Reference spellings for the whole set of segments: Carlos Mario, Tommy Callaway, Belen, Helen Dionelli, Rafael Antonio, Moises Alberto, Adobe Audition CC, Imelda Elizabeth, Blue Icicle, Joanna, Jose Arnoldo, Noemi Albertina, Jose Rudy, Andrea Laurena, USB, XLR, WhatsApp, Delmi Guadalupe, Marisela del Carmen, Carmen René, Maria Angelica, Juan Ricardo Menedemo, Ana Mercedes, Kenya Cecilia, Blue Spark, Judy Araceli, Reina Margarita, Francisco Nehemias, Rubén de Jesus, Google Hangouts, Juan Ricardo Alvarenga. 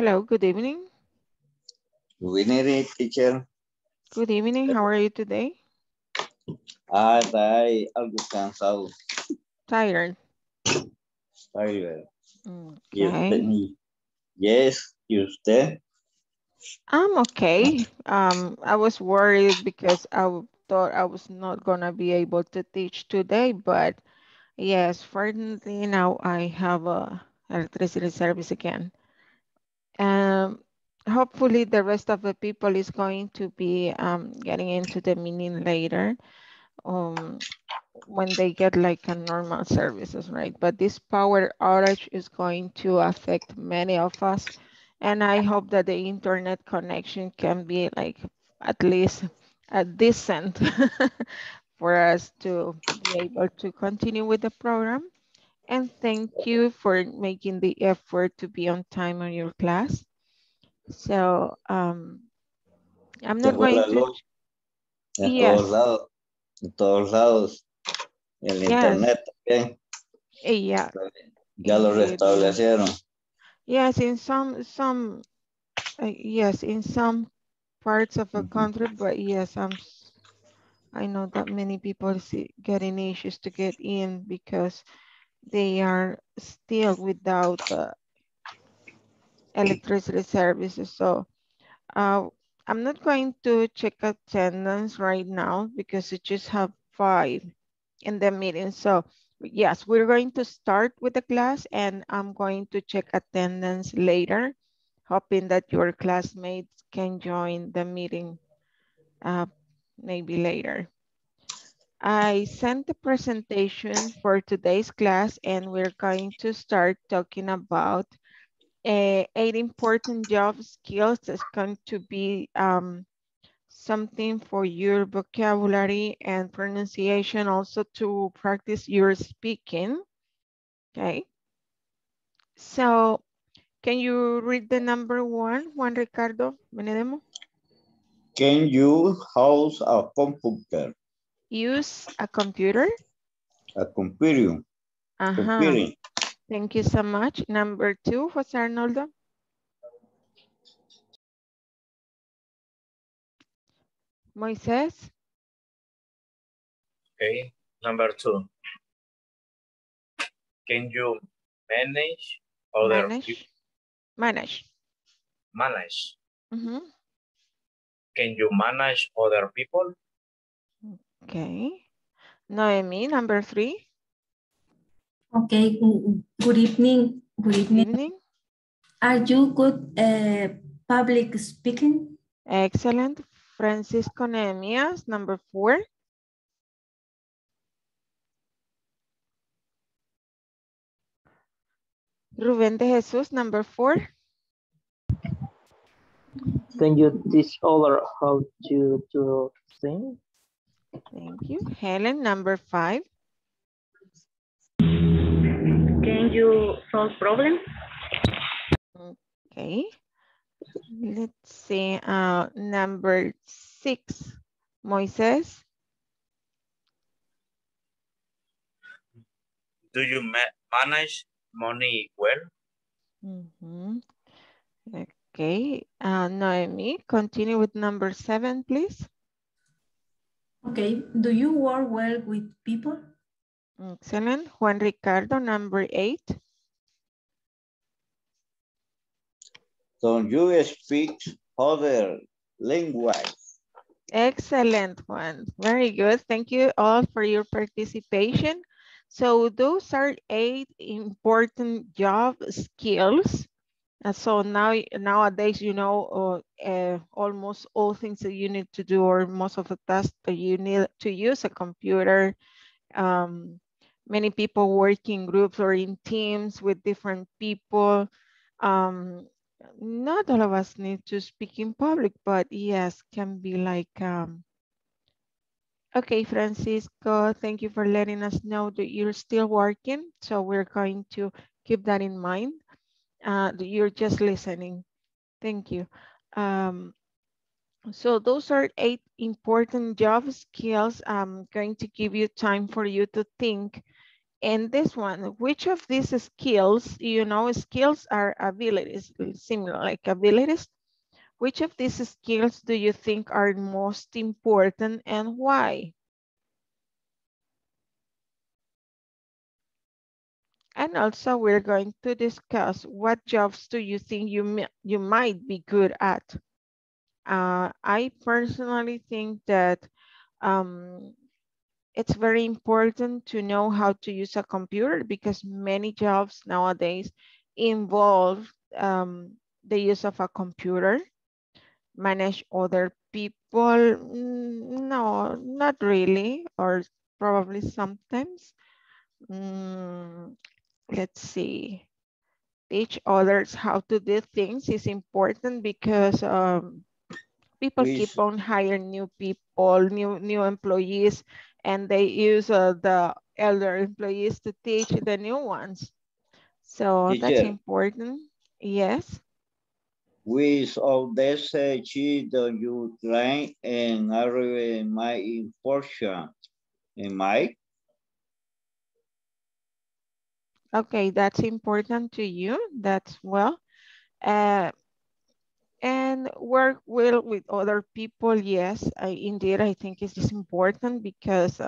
Hello, good evening. Good evening, teacher. Good evening, how are you today? Estoy algo cansado. Tired. Tired. Okay. Yes, you stay? I'm okay. I was worried because I thought I was not gonna be able to teach today, but yes, fortunately now I have a electricity service again. Hopefully the rest of the people is going to be getting into the meeting later when they get like a normal services, right? But this power outage is going to affect many of us. And I hope that the internet connection can be like at least a decent for us to be able to continue with the program. And thank you for making the effort to be on time on your class. So I'm not going to. Yes. El internet, okay? Yeah. Ya lo restablecieron. Yes, in some parts of the country, but yes, I know that many people getting issues to get in because they are still without electricity services. So I'm not going to check attendance right now because we just have 5 in the meeting. So yes, we're going to start with the class and I'm going to check attendance later, hoping that your classmates can join the meeting maybe later. I sent the presentation for today's class and we're going to start talking about 8 important job skills that's going to be something for your vocabulary and pronunciation, also to practice your speaking. Okay, so can you read the number 1, Juan Ricardo Menedemo? Can you use a computer? Use a computer? A computer. Computing. Thank you so much. Number 2, Jose Arnoldo. Moises? Okay, number 2. Can you manage other people? Manage. Manage. Mm-hmm. Can you manage other people? Okay. Noemi, number 3. Okay, good evening. Good evening. Good evening. Are you good public speaking? Excellent. Francisco Nehemias, number 4. Rubén de Jesus, number 4. Can you teach others how to sing? Thank you. Helen, number 5. Can you solve problems? Okay. Let's see, number 6, Moises. Do you manage money well? Mm-hmm. Okay, Noemi, continue with number 7, please. Okay, do you work well with people? Excellent. Juan Ricardo, number 8. Don't you speak other language? Excellent, Juan. Very good. Thank you all for your participation. So those are 8 important job skills. So nowadays, you know, almost all things that you need to do, or most of the tasks that you need to use a computer. Many people work in groups or in teams with different people. Not all of us need to speak in public, but yes, can be like, okay, Francisco, thank you for letting us know that you're still working. So we're going to keep that in mind. You're just listening. Thank you. So those are 8 important job skills. I'm going to give you time for you to think And this one, which of these skills, you know, skills are abilities, similar like abilities. Which of these skills do you think are most important and why? And also we're going to discuss what jobs do you think you might be good at. I personally think that it's very important to know how to use a computer because many jobs nowadays involve the use of a computer. Manage other people? No, not really, or probably sometimes. Let's see, teach others how to do things is important because people keep on hiring new people, new employees, and they use the elder employees to teach the new ones. So teacher, that's important. Yes. Which of these skills do you train and are my important? Am I? Okay, that's important to you. That's well. And work well with other people. Yes, indeed, I think it is important because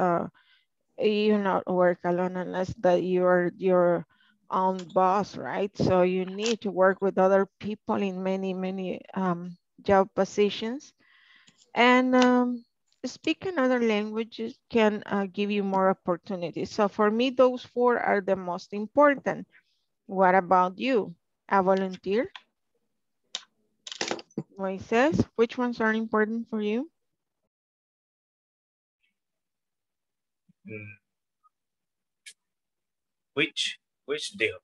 you not work alone unless that you're your own boss, right? So you need to work with other people in many job positions. And speak another languages can give you more opportunities. So for me, those four are the most important. What about you? A volunteer? Moises, which ones are important for you? Which deal?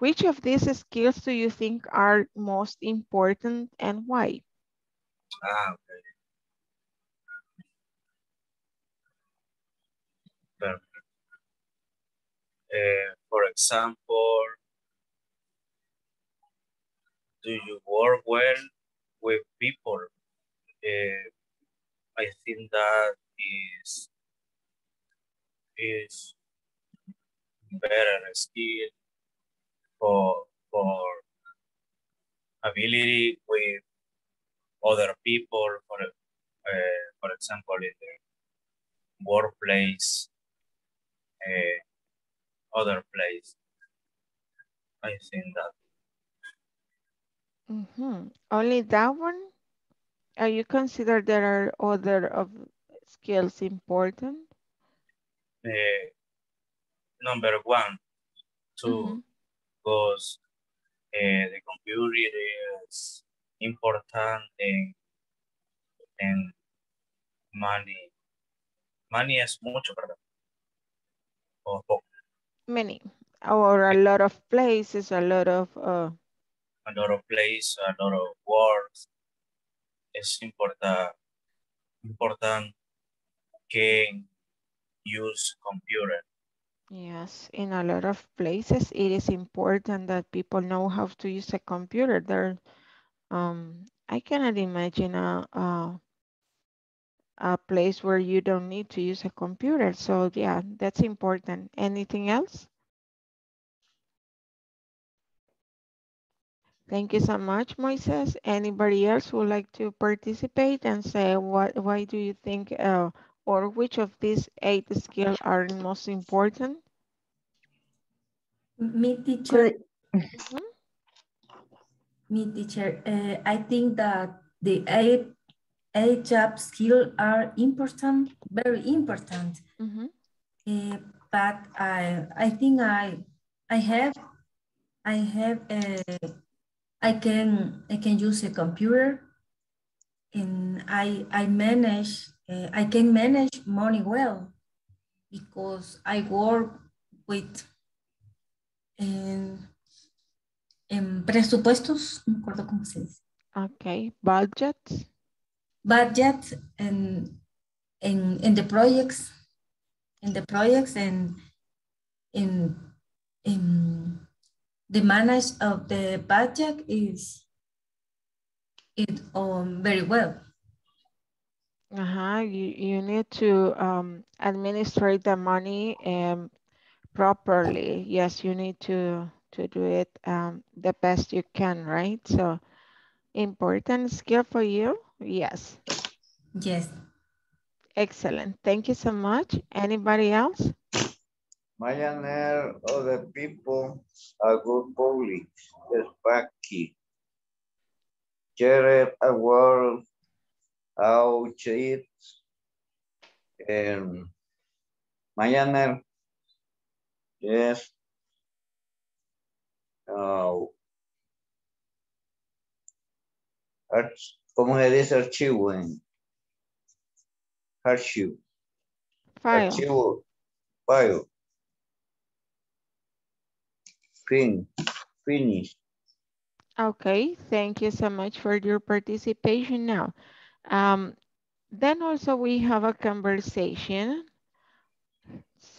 Which of these skills do you think are most important and why? Okay. For example, do you work well with people? I think that is better skill for ability with other people, for example, in the workplace, other place. I think that. Only that one? Are you consider there are other of skills important? Number one, two, because the computer is important and money. Money es mucho, ¿verdad? O poco. Many, or a lot of places, a lot of places, a lot of words. Es important que use computer. Yes, in a lot of places, it is important that people know how to use a computer. There, I cannot imagine a place where you don't need to use a computer. So yeah, that's important. Anything else? Thank you so much, Moises. Anybody else who would like to participate and say why do you think or which of these 8 skills are most important? Me, teacher. I think that the 8 job skills are important, very important. But I think I can use a computer, and I can manage money well because I work with presupuestos, no recuerdo cómo se dice. Okay, budget and the projects, and in the manage of the budget is very well. You need to administrate the money properly. Yes, you need to do it the best you can, right? So important skill for you. Yes. Yes. Excellent. Thank you so much. Anybody else? Millionaire of the people are good public. Sparky. Jared Award. How cheat. Millionaire. Yes. ¿Cómo se dice archivo en archivo? File. Archivo. File. Finish. Okay, thank you so much for your participation now. Then also we have a conversation.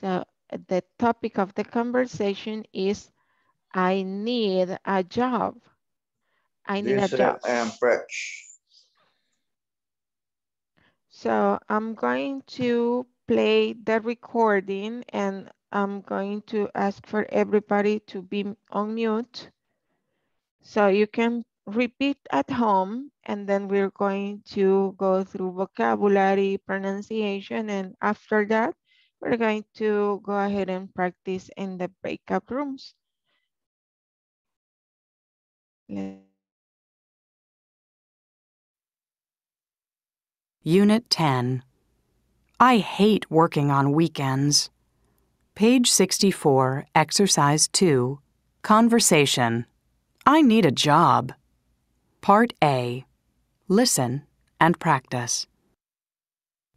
So the topic of the conversation is I need a job. I need a job. So I'm going to play the recording and I'm going to ask for everybody to be on mute. So you can repeat at home and then we're going to go through vocabulary, pronunciation, and after that, we're going to go ahead and practice in the breakout rooms. Unit 10. I hate working on weekends. Page 64, Exercise 2, Conversation. I need a job. Part A. Listen and practice.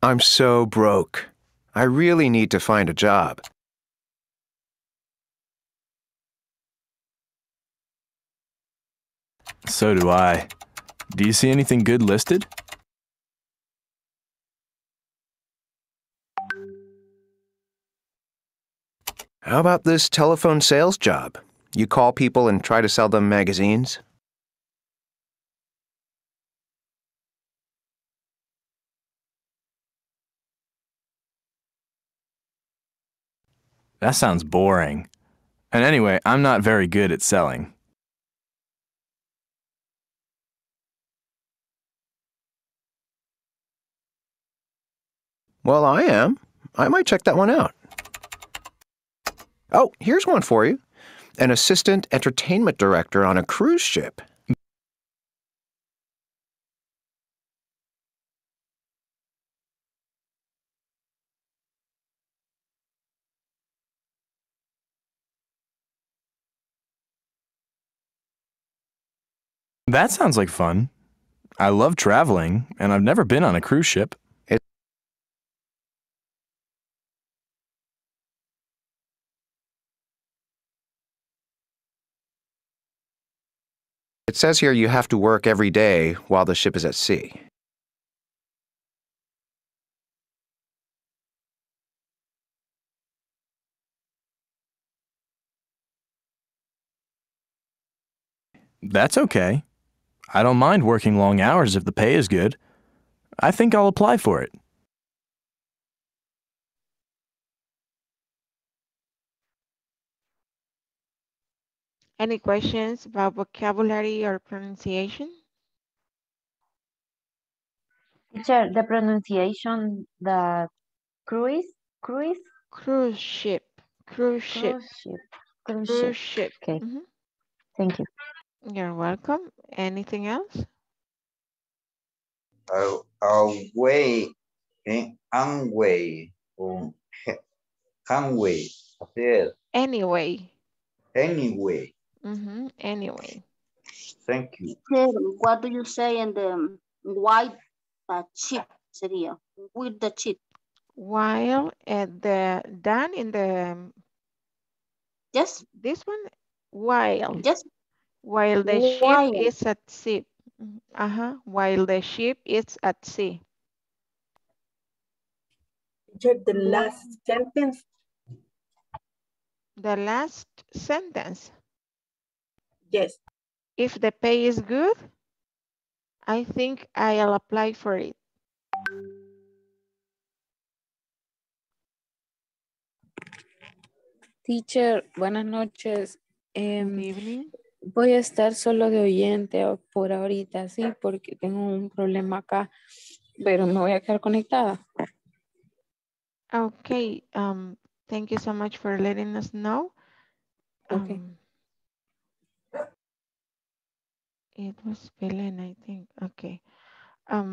I'm so broke. I really need to find a job. So do I. Do you see anything good listed? How about this telephone sales job? You call people and try to sell them magazines? That sounds boring. And anyway, I'm not very good at selling. Well, I am. I might check that one out. Oh, here's one for you. An assistant entertainment director on a cruise ship. That sounds like fun. I love traveling, and I've never been on a cruise ship. It says here you have to work every day while the ship is at sea. That's okay. I don't mind working long hours if the pay is good. I think I'll apply for it. Any questions about vocabulary or pronunciation? Teacher, the pronunciation, the cruise ship. Okay. Mm-hmm. Thank you. You're welcome. Anything else? Anyway. Mm-hmm. Anyway. Thank you. What do you say in the white chip? With the chip. While at the done in the. Yes. This one. While. Yes. While the ship is at sea. While the ship is at sea. The last sentence. The last sentence. Yes. If the pay is good, I think I'll apply for it. Teacher, buenas noches. Voy a estar solo de oyente por ahorita, sí, porque tengo un problema acá, pero me voy a quedar conectada. Okay, thank you so much for letting us know. Okay. It was Belen, I think. Okay. All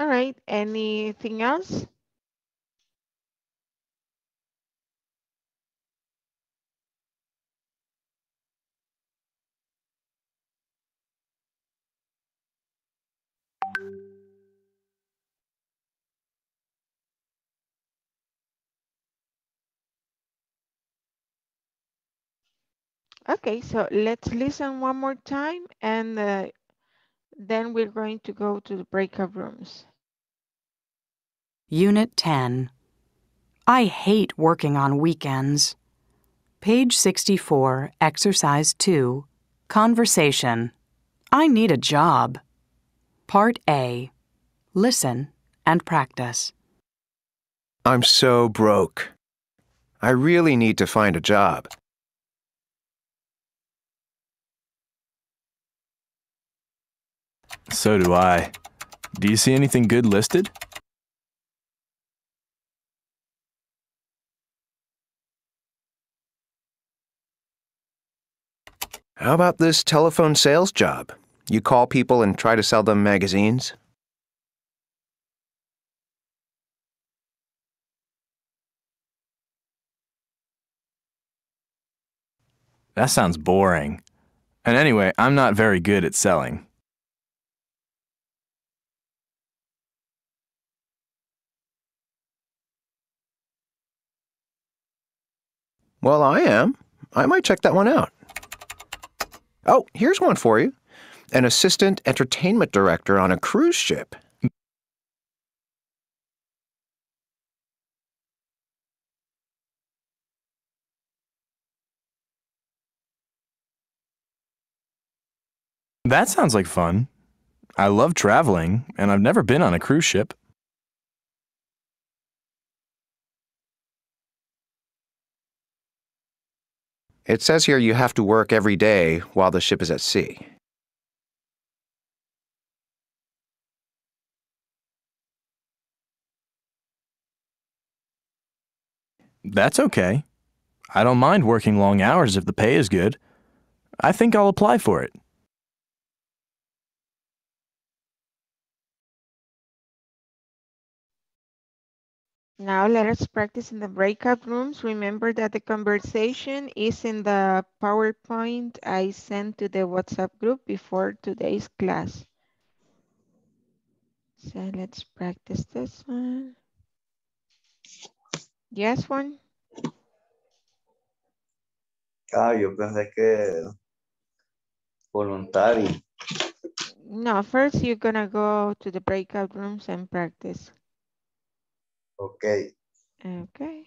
right. Anything else? Okay, so let's listen one more time and then we're going to go to the breakout rooms. Unit 10. I hate working on weekends. Page 64, Exercise 2, Conversation. I need a job. Part A. Listen and practice. I'm so broke. I really need to find a job. So do I. Do you see anything good listed? How about this telephone sales job? You call people and try to sell them magazines? That sounds boring. And anyway, I'm not very good at selling. Well, I am. I might check that one out. Oh, here's one for you. An assistant entertainment director on a cruise ship. That sounds like fun. I love traveling, and I've never been on a cruise ship. It says here you have to work every day while the ship is at sea. That's okay. I don't mind working long hours if the pay is good. I think I'll apply for it. Now let us practice in the breakout rooms. Remember that the conversation is in the PowerPoint I sent to the WhatsApp group before today's class. So let's practice this one. Yes, Juan. Ah, yo pensé que voluntary. No, first you're gonna go to the breakout rooms and practice. Okay. Okay.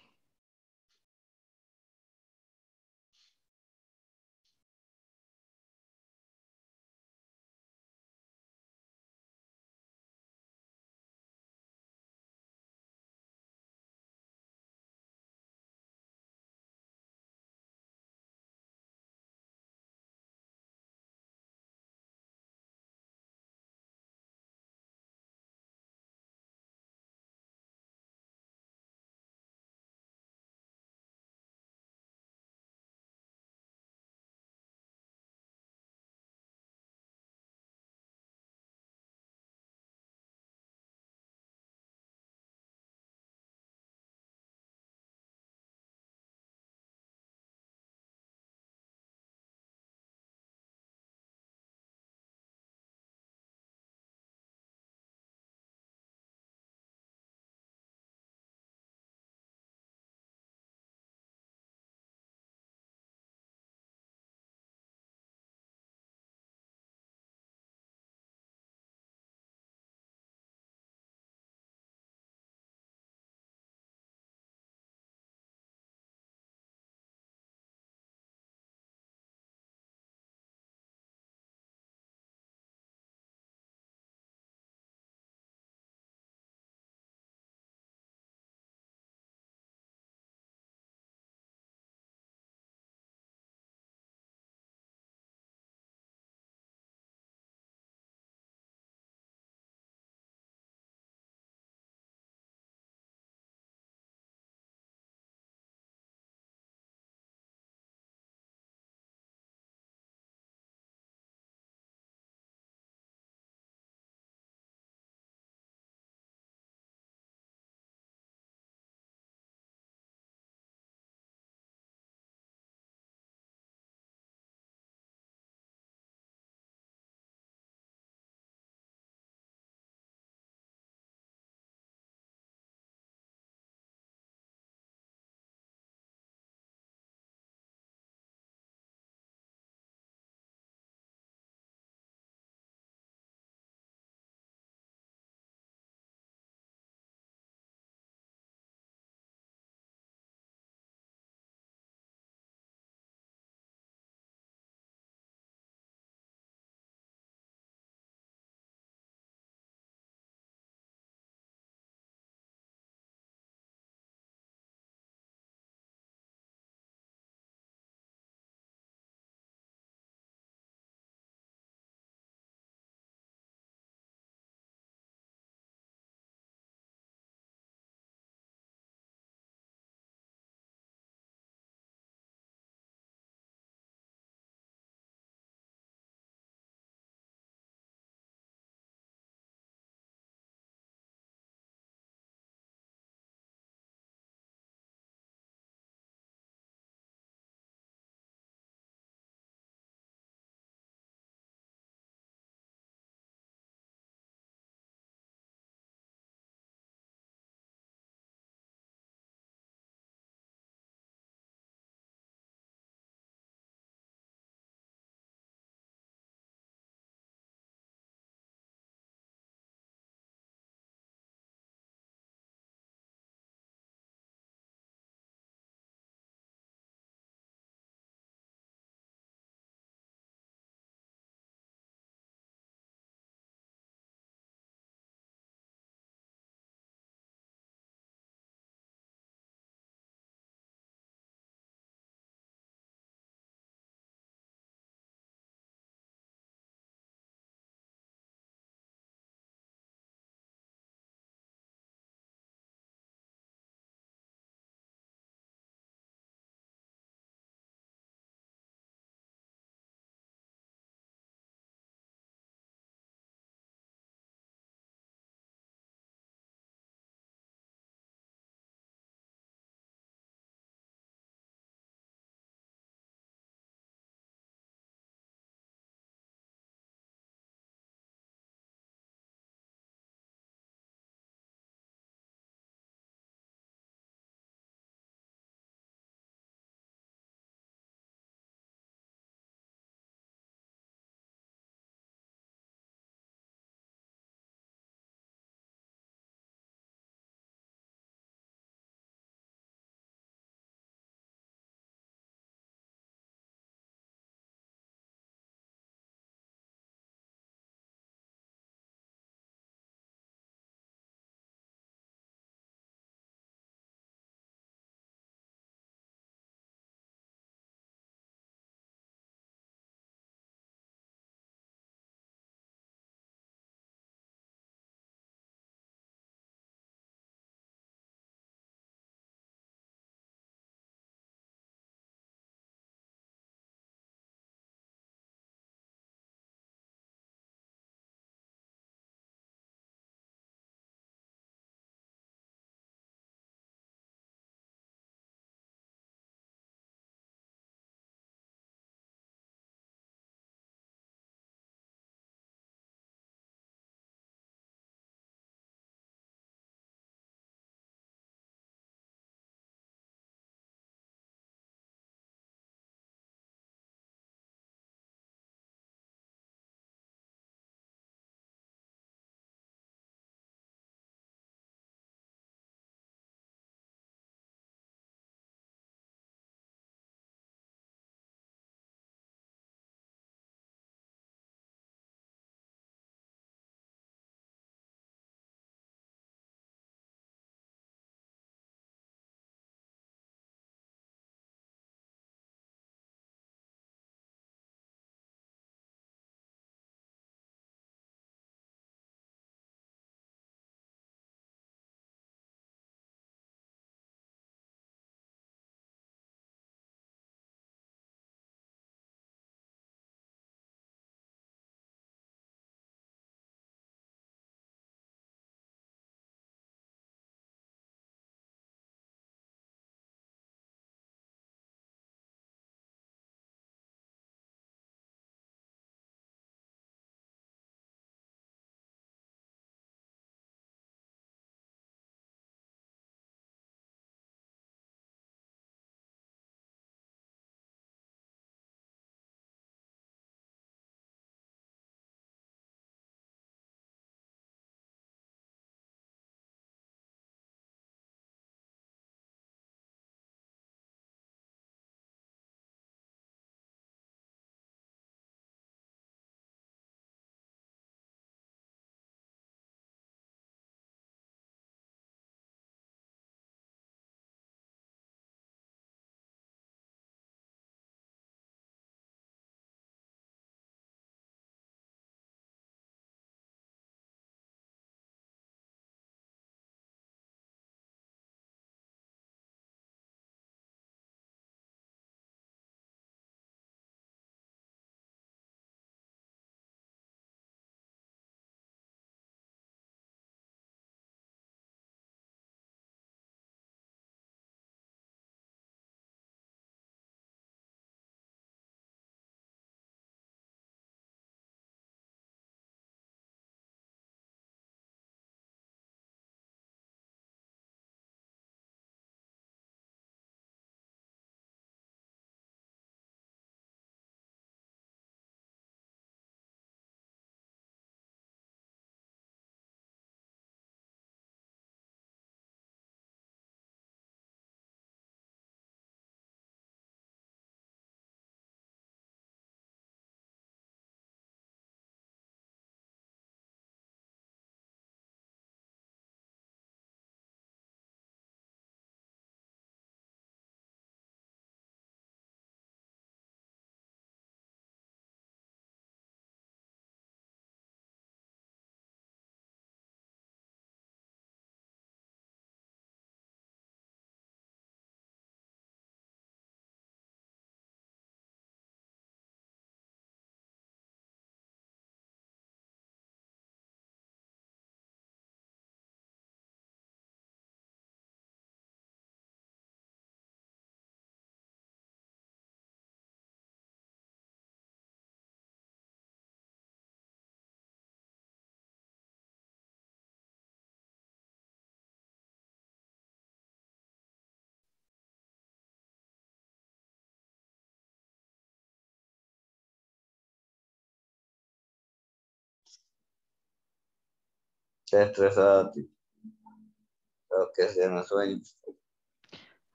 Está estresada, creo que se nos sueño.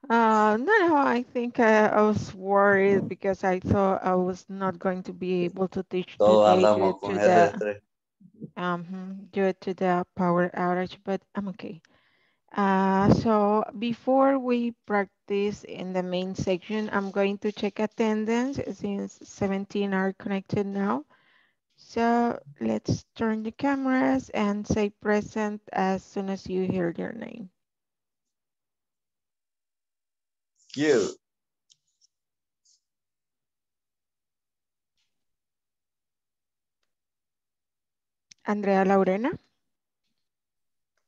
No, I think I was worried because I thought I was not going to be able to teach today due to the power outage, but I'm okay. So before we practice in the main section, I'm going to check attendance since 17 are connected now. So let's turn the cameras and say present as soon as you hear your name. You. Andrea Laurena.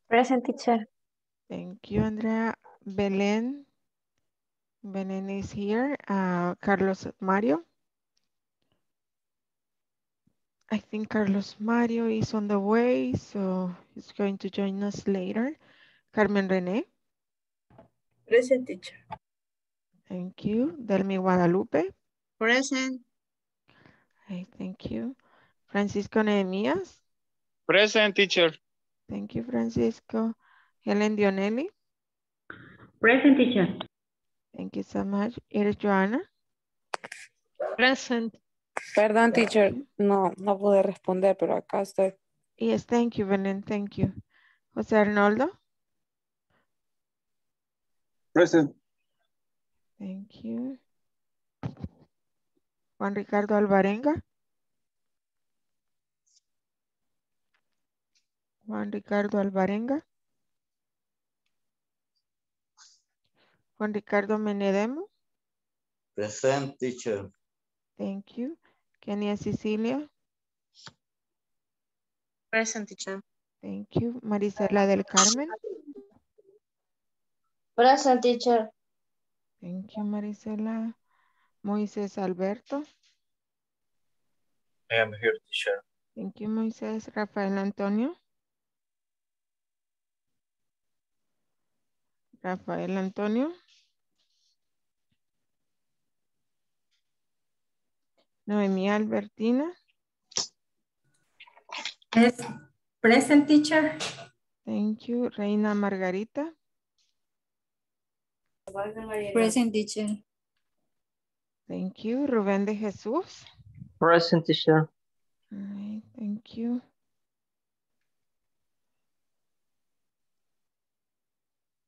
Present, teacher. Thank you, Andrea. Belen. Belen is here. Carlos Mario. I think Carlos Mario is on the way, so he's going to join us later. Carmen René. Present, teacher. Thank you. Delmi Guadalupe. Present. Hey, thank you. Francisco Nehemias. Present, teacher. Thank you, Francisco. Helen Dionelli. Present, teacher. Thank you so much. Here's Joanna. Present. Perdón, teacher. No pude responder, pero acá estoy. Yes, thank you, Belen. Thank you. Jose Arnoldo. Present. Thank you. Juan Ricardo Alvarenga. Juan Ricardo Alvarenga. Juan Ricardo Menedemo. Present, teacher. Thank you. Kenya Cecilia. Present, teacher. Thank you. Marisela del Carmen. Present, teacher. Thank you, Marisela. Moises Alberto. I am here, teacher. Thank you, Moises. Rafael Antonio. Rafael Antonio. Noemi Albertina. Present, teacher. Thank you. Reina Margarita. Present, teacher. Thank you. Rubén de Jesus. Present, teacher. All right, thank you.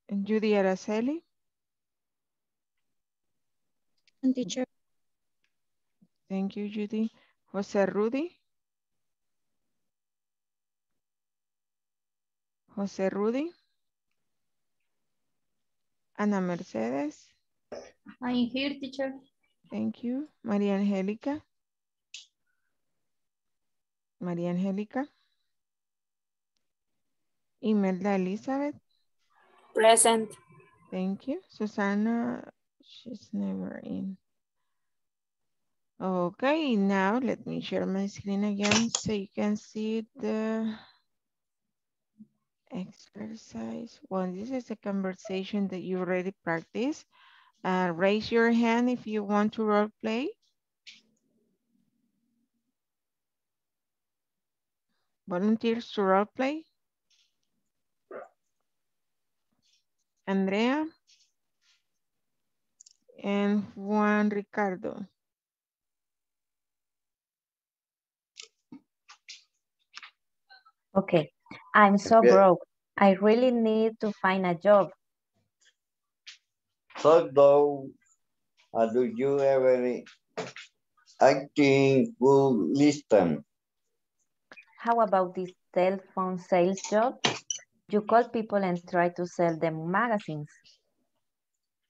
And Judy Araceli. Present, teacher. Thank you, Judy. Jose Rudy. Jose Rudy. Ana Mercedes. I'm here, teacher. Thank you. Maria Angelica. Maria Angelica. Imelda Elizabeth. Present. Thank you. Susana, she's never in. Okay, now let me share my screen again so you can see the exercise. Well, this is a conversation that you already practiced. Raise your hand if you want to role play. Volunteers to role play. Andrea and Juan Ricardo. Okay, I'm so broke. I really need to find a job. So though, do you ever acting will listen? How about this telephone sales job? You call people and try to sell them magazines.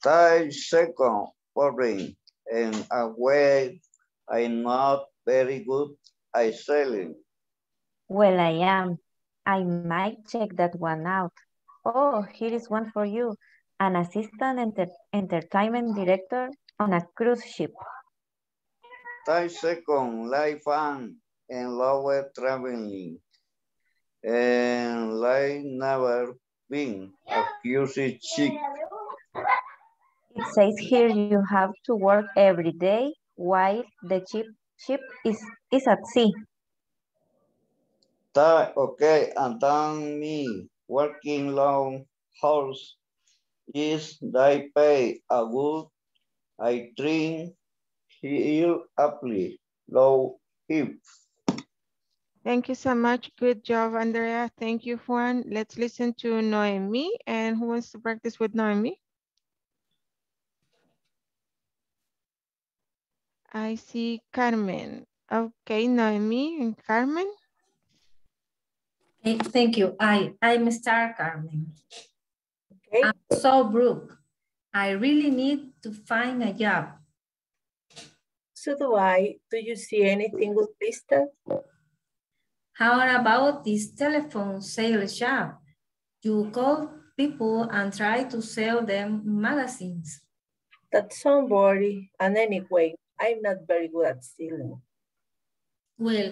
5 seconds boring, and away I'm not very good at selling. Well, I am. I might check that one out. Oh, here is one for you. An assistant entertainment director on a cruise ship. 10 seconds, life fun and lower traveling. And like never been a cruise ship. It says here you have to work every day while the ship is at sea. That, okay, and then me working long hours is thy pay a good I drink he'll apply low hip. Thank you so much. Good job, Andrea. Thank you, Juan. Let's listen to Noemi. And who wants to practice with Noemi? I see Carmen. Okay, Noemi and Carmen. Hey, thank you. I'm Star Carmen. Okay. I'm so broke. I really need to find a job. So do I. Do you see anything good listed? How about this telephone sales job? You call people and try to sell them magazines. That's somebody. And anyway, I'm not very good at selling. Well,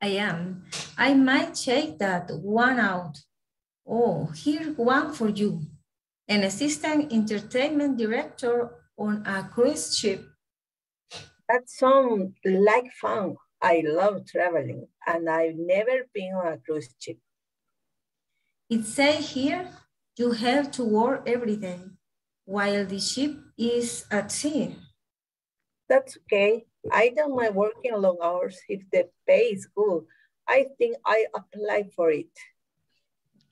I am. I might check that one out. Oh, here's one for you. An assistant entertainment director on a cruise ship. That sounds like fun. I love traveling, and I've never been on a cruise ship. It says here, you have to work every day while the ship is at sea. That's okay. I don't mind working long hours if the pay is good. I think I apply for it.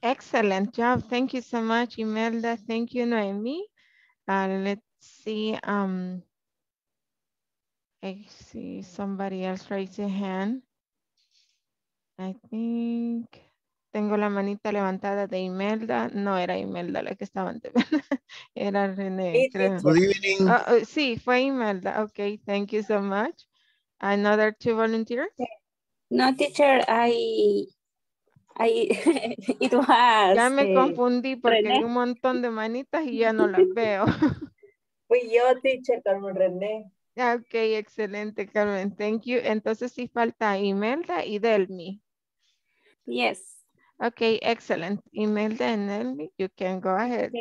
Excellent job. Thank you so much, Imelda. Thank you, Noemi. Let's see. I see somebody else raise a hand. I think tengo la manita levantada de Imelda. No era Imelda la que estaba antes. Era René. Good evening. Oh, sí, fue Imelda. Okay, thank you so much. Another two volunteers? No, teacher, it was. Ya me confundí porque René. Hay un montón de manitas y ya no las veo. Fui yo, teacher, Carmen René. Ok, excelente, Carmen. Thank you. Entonces sí falta Imelda y Delmi. Yes. Ok, excellent. Imelda and Delmi, you can go ahead.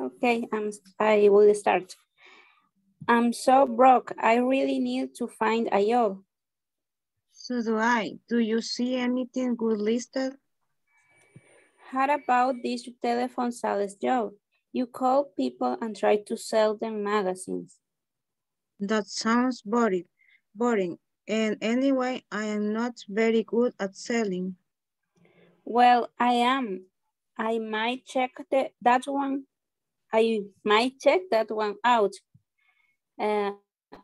Okay, I will start. I'm so broke. I really need to find a job. So do I. Do you see anything good listed? How about this telephone sales job? You call people and try to sell them magazines. That sounds boring. And anyway, I am not very good at selling. Well, I am. I might check that one out.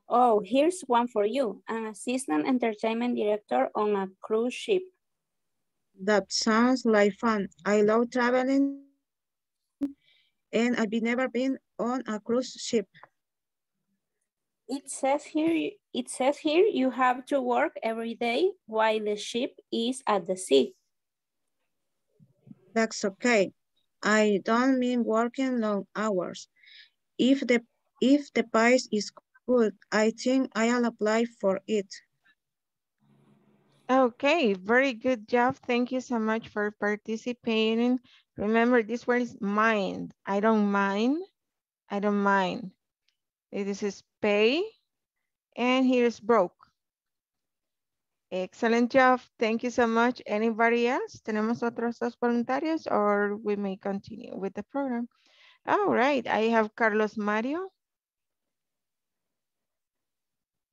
Oh, here's one for you. An assistant entertainment director on a cruise ship. That sounds like fun. I love traveling and I've never been on a cruise ship. It says here you have to work every day while the ship is at the sea. That's okay. I don't mean working long hours. If the pay is good, I think I'll apply for it. Okay, very good job. Thank you so much for participating. Remember, this word is mind. I don't mind. I don't mind. This is pay, and here's broke. Excellent job. Thank you so much. Anybody else? Tenemos otros dos voluntarios, or we may continue with the program. All right, I have Carlos Mario.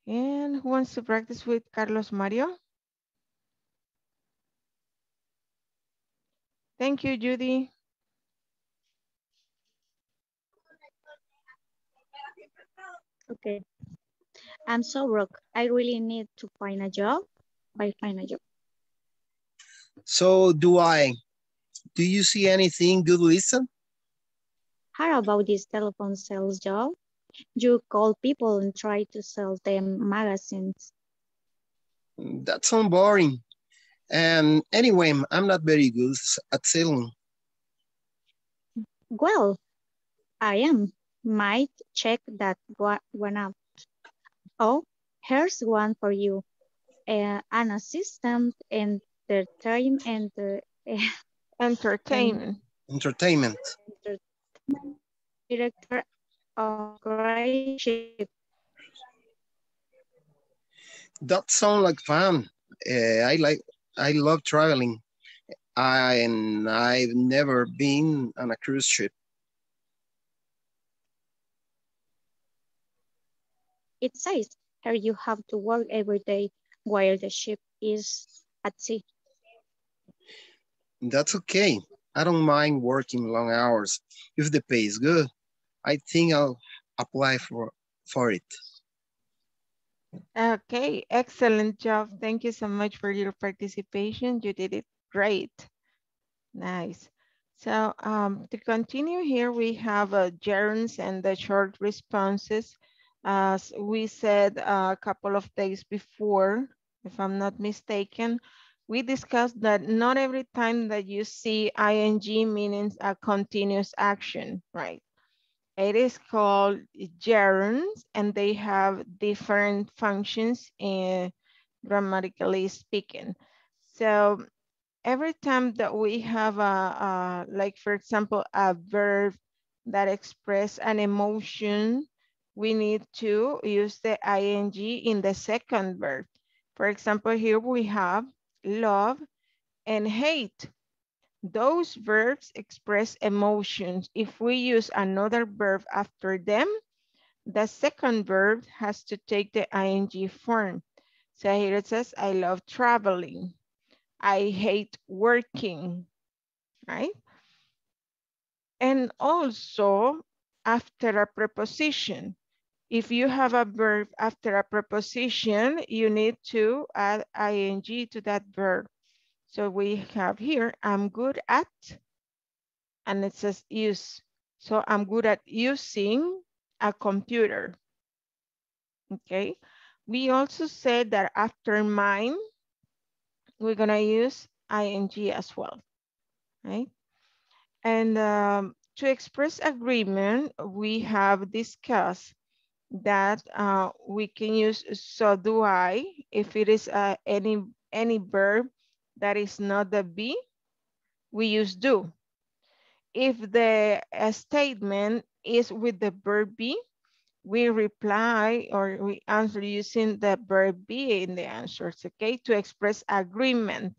And who wants to practice with Carlos Mario? Thank you, Judy. Okay, I'm so broke. I really need to find a job. I find a job. So do I. Do you see anything good listed? How about this telephone sales job? You call people and try to sell them magazines. That sounds boring. And anyway, I'm not very good at selling. Well, I am. Might check that one out. Oh, here's one for you. An assistant entertainment director of great ship. That sounds like fun. I like I love traveling, and I've never been on a cruise ship. It says here you have to work every day while the ship is at sea. That's okay. I don't mind working long hours. If the pay is good, I think I'll apply for it. Okay, excellent job. Thank you so much for your participation. You did it great. Nice. So to continue here, we have gerunds and the short responses. As we said a couple of days before, if I'm not mistaken, we discussed that not every time that you see ing means a continuous action, right? It is called gerunds, and they have different functions in grammatically speaking. So every time that we have a like, for example, a verb that expresses an emotion, we need to use the ing in the second verb. For example, here we have love and hate. Those verbs express emotions. If we use another verb after them, the second verb has to take the ing form. So here it says, I love traveling. I hate working, right? And also after a preposition. If you have a verb after a preposition, you need to add ing to that verb. So we have here, I'm good at, and it says use. So I'm good at using a computer, okay? We also said that after mine, we're gonna use ing as well, right? And to express agreement, we have discussed that we can use so do I if it is any verb that is not the be, we use do. If the statement is with the verb be, we reply or we answer using the verb be in the answers, okay, to express agreement.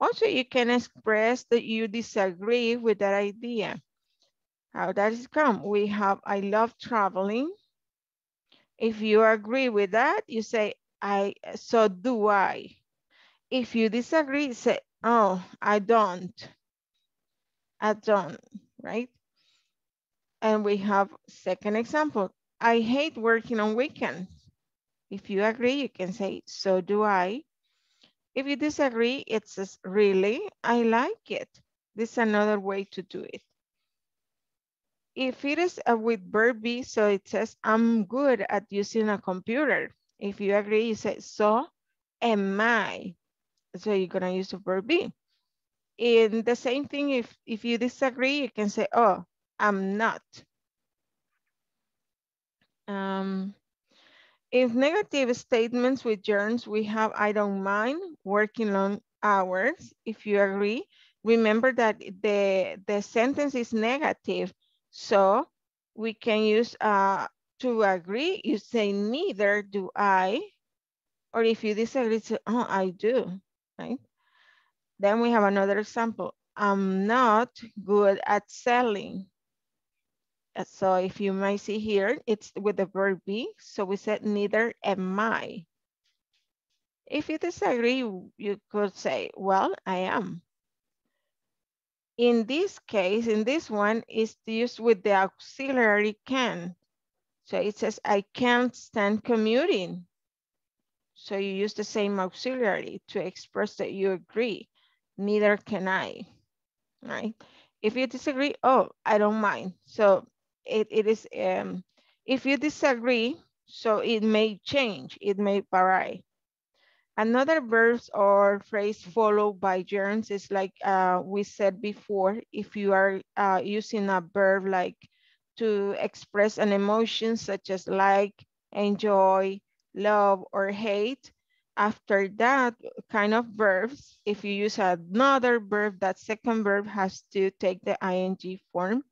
Also, you can express that you disagree with that idea. How does it come? We have I love traveling. If you agree with that, you say, I, so do I. If you disagree, say, oh, I don't, right? And we have second example. I hate working on weekends. If you agree, you can say, so do I. If you disagree, it says, really, I like it. This is another way to do it. If it is with verb be, so it says, I'm good at using a computer. If you agree, you say, so am I. So you're gonna use the verb be. And the same thing, if you disagree, you can say, oh, I'm not. If negative statements with gerunds, we have, I don't mind working long hours. If you agree, remember that the sentence is negative. So we can use to agree, you say neither do I, or if you disagree, say, oh, I do, right? Then we have another example. I'm not good at selling. So if you might see here, it's with the verb be, so we said neither am I. If you disagree, you could say, well, I am. In this case, in this one, is used with the auxiliary can. So it says, I can't stand commuting. So you use the same auxiliary to express that you agree. Neither can I, right? If you disagree, oh, I don't mind. So it is, if you disagree, so it may change, it may vary. Another verb or phrase followed by gerunds is like we said before, if you are using a verb like to express an emotion such as like, enjoy, love, or hate, after that kind of verbs, if you use another verb, that second verb has to take the ing form.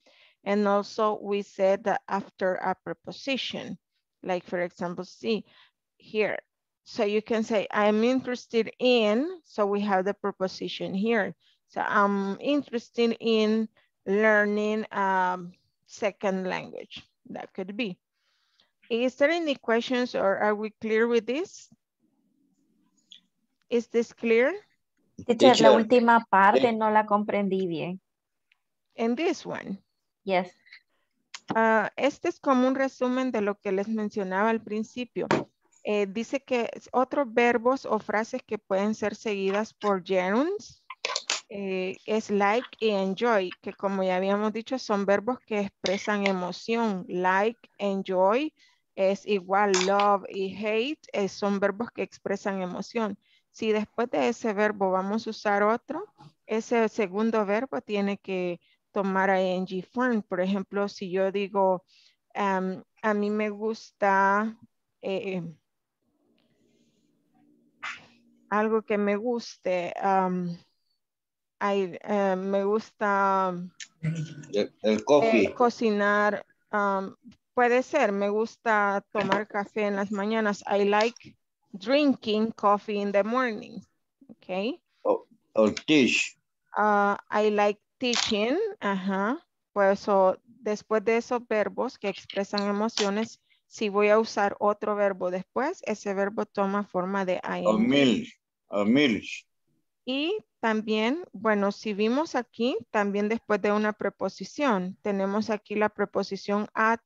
And also we said that after a preposition, like for example, see here, So you can say, I'm interested in, so we have the preposition here. So I'm interested in learning second language. That could be. Is there any questions or are we clear with this? Is this clear? Teacher, la última parte no la comprendí bien. And this one? Yes. Este es como un resumen de lo que les mencionaba al principio. Dice que otros verbos o frases que pueden ser seguidas por gerunds es like y enjoy, que como ya habíamos dicho son verbos que expresan emoción. Like, enjoy es igual love y hate son verbos que expresan emoción. Si después de ese verbo vamos a usar otro, ese segundo verbo tiene que tomar ing form. Por ejemplo, si yo digo a mí me gusta algo que me guste, me gusta el coffee. Cocinar, puede ser, me gusta tomar café en las mañanas. I like drinking coffee in the morning, okay? Or teach. I like teaching, ajá. Pues so, después de esos verbos que expresan emociones, si voy a usar otro verbo después, ese verbo toma forma de ing. A milk. Y también, bueno, si vimos aquí, también después de una preposición, tenemos aquí la preposición at.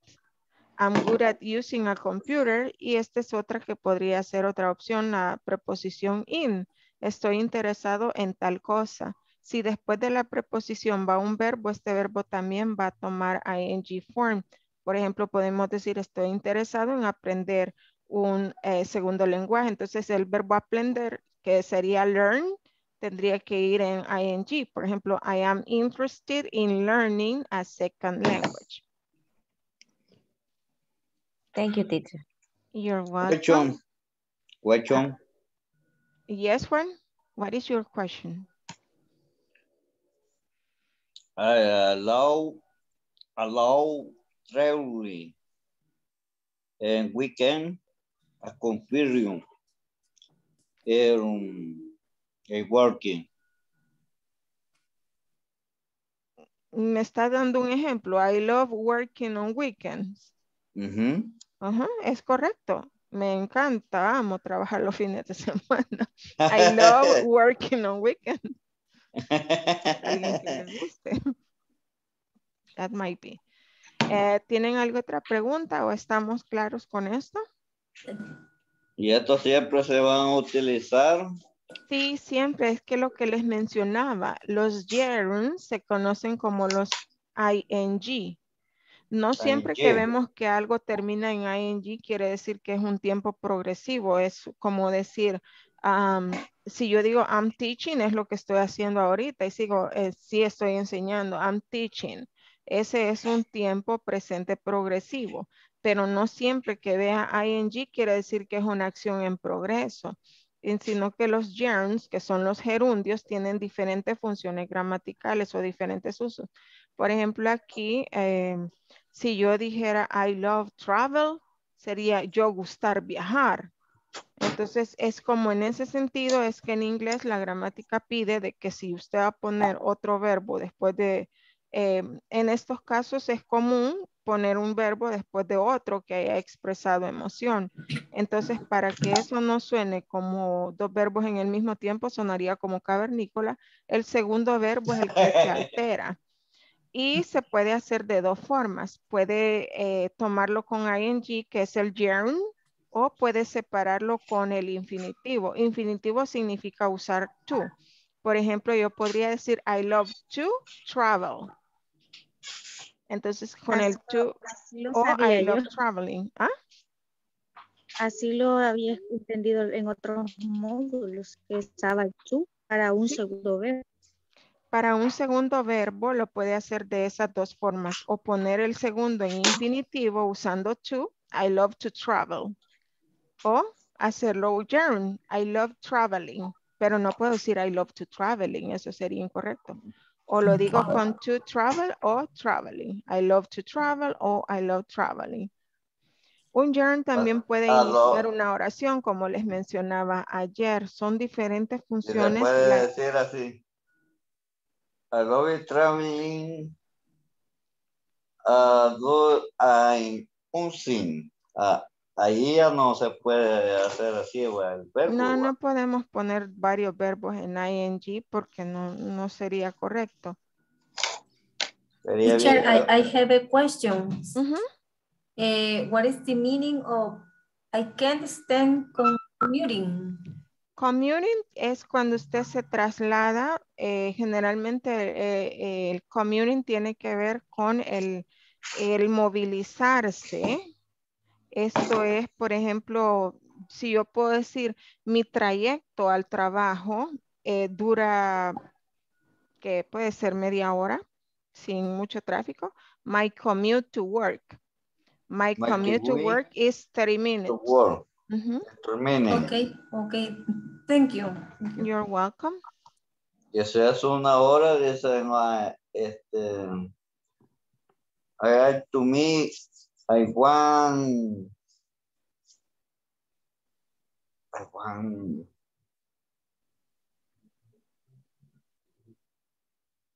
I'm good at using a computer. Y esta es otra que podría ser otra opción, la preposición in. Estoy interesado en tal cosa. Si después de la preposición va un verbo, este verbo también va a tomar ing form. Por ejemplo, podemos decir estoy interesado en aprender un segundo lenguaje. Entonces el verbo aprender, que sería learn, tendría que ir en ing. Por ejemplo, I am interested in learning a second language. Thank you, teacher. You're welcome. Question. Yes, Juan. What is your question? I allow traveling and weekend a confirm a working. Me está dando un ejemplo. I love working on weekends. Mm-hmm. Es correcto. Me encanta, amo trabajar los fines de semana. I love working on weekends. That might be. ¿Tienen alguna otra pregunta o estamos claros con esto? ¿Y esto siempre se van a utilizar? Sí, siempre. Es que lo que les mencionaba, los gerunds se conocen como los ing. No siempre que vemos que algo termina en ing quiere decir que es un tiempo progresivo. Es como decir, si yo digo I'm teaching, es lo que estoy haciendo ahorita. Y sigo, sí estoy enseñando, I'm teaching. Ese es un tiempo presente progresivo. Pero no siempre que vea ing quiere decir que es una acción en progreso. Sino que los gerunds, que son los gerundios, tienen diferentes funciones gramaticales o diferentes usos. Por ejemplo, aquí, si yo dijera I love travel, sería yo gustar viajar. Entonces, es como en ese sentido, es que en inglés la gramática pide de que si usted va a poner otro verbo después de, en estos casos es común poner un verbo después de otro que haya expresado emoción. Entonces, para que eso no suene como dos verbos en el mismo tiempo, sonaría como cavernícola. El segundo verbo es el que se altera. Y se puede hacer de dos formas. Puede tomarlo con ing, que es el gerund, o puede separarlo con el infinitivo. Infinitivo significa usar to. Por ejemplo, yo podría decir, I love to travel. Entonces, con el to, o I love traveling. ¿Ah? Así lo había entendido en otros módulos, que estaba el to para un segundo verbo. Para un segundo verbo lo puede hacer de esas dos formas, o poner el segundo en infinitivo usando to, I love to travel, o hacerlo gerund, I love traveling, pero no puedo decir I love to traveling, eso sería incorrecto. O lo digo con to travel o traveling. I love to travel o I love traveling. Un yarn también puede iniciar una oración, como les mencionaba ayer. Son diferentes funciones. Se puede decir así. I love you traveling. Ahí ya no se puede hacer así, el verbo. No, no podemos poner varios verbos en ing porque no sería correcto. Teacher, I have a question. What is the meaning of I can't stand commuting? Commuting es cuando usted se traslada. Generalmente el commuting tiene que ver con el movilizarse. Esto es, por ejemplo, si yo puedo decir mi trayecto al trabajo dura, que puede ser media hora, sin mucho tráfico. My commute to work. My commute to work is 30 minutes. To work. Okay, thank you. You're welcome. Eso es una hora, to me, I want.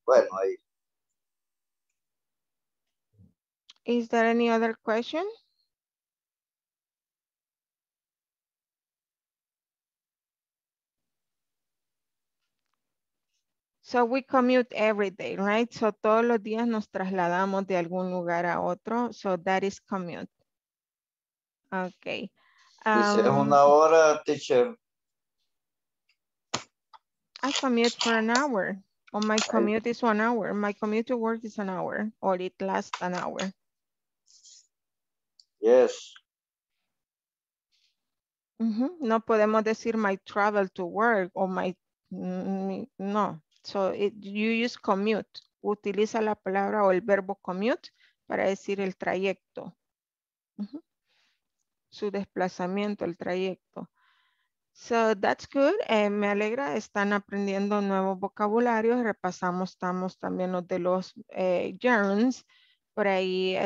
Bueno, ahí. Is there any other question? So we commute every day, right? So todos los días nos trasladamos de algún lugar a otro. So that is commute. Okay. Dice una hora, teacher. I commute for an hour. Oh, my commute is 1 hour. My commute to work is an hour. Or it lasts an hour. Yes. No podemos decir my travel to work o my... No. So you use commute. Utiliza la palabra o el verbo commute para decir el trayecto. Su desplazamiento, el trayecto. So that's good. Me alegra. Están aprendiendo nuevos vocabularios. Repasamos también los de los gerunds. Por ahí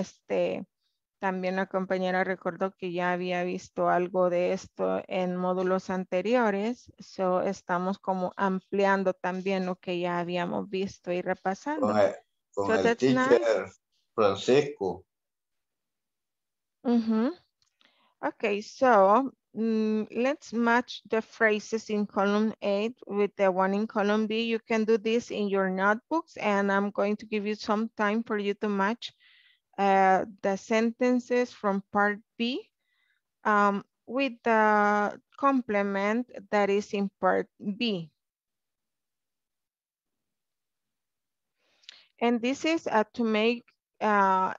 también la compañera recordó que ya había visto algo de esto en módulos anteriores. So estamos como ampliando también lo que ya habíamos visto y repasando. Con el teacher Francisco. Okay, so let's match the phrases in column A with the one in column B. You can do this in your notebooks, and I'm going to give you some time for you to match the sentences from part B with the complement that is in part B. And this is to make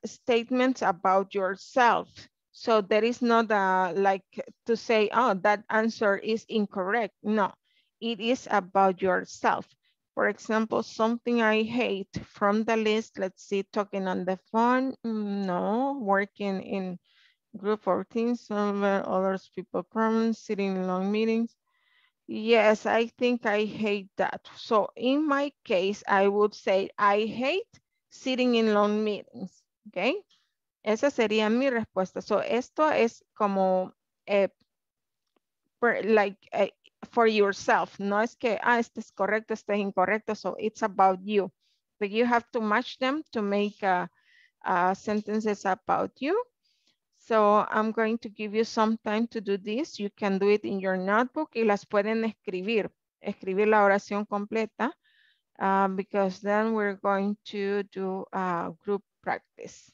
statements about yourself. So there is not like to say, oh, that answer is incorrect. No, it is about yourself. For example, something I hate from the list. Let's see, talking on the phone. No, working in group or team, solving others people problems, sitting in long meetings. Yes, I think I hate that. So in my case, I would say I hate sitting in long meetings. Okay, esa sería mi respuesta. So esto es como for yourself. No es que, este es correcto, este es incorrecto. So it's about you. But you have to match them to make sentences about you. So I'm going to give you some time to do this. You can do it in your notebook. Y las pueden escribir la oración completa. Because then we're going to do group practice.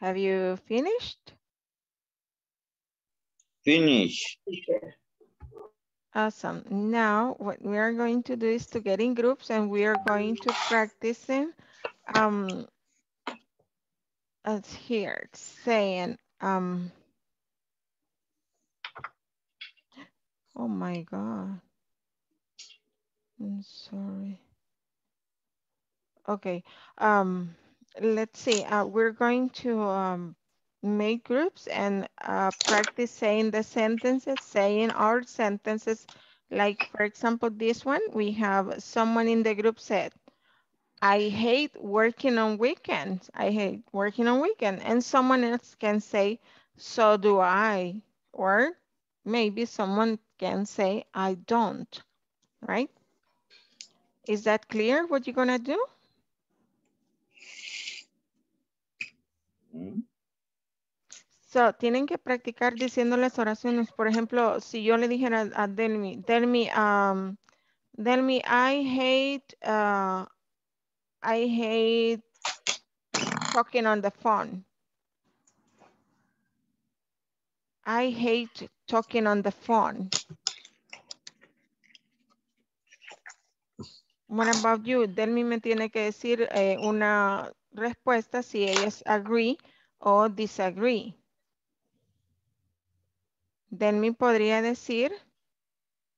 Have you finished? Finish. Awesome. Now what we are going to do is to get in groups and we are going to practice as here saying oh my God, I'm sorry. Okay, let's see, we're going to make groups and practice saying the sentences, saying our sentences. Like for example, this one, we have someone in the group said, I hate working on weekends. I hate working on weekends. And someone else can say, so do I. Or maybe someone can say, I don't, right? Is that clear what you're gonna do? Mm-hmm. So, tienen que practicar diciendo las oraciones. Por ejemplo, si yo le dijera a Delmi, Delmi, I hate talking on the phone. I hate talking on the phone. What about you? Delmi me tiene que decir una respuesta si ella es agree o disagree. Delmi podría decir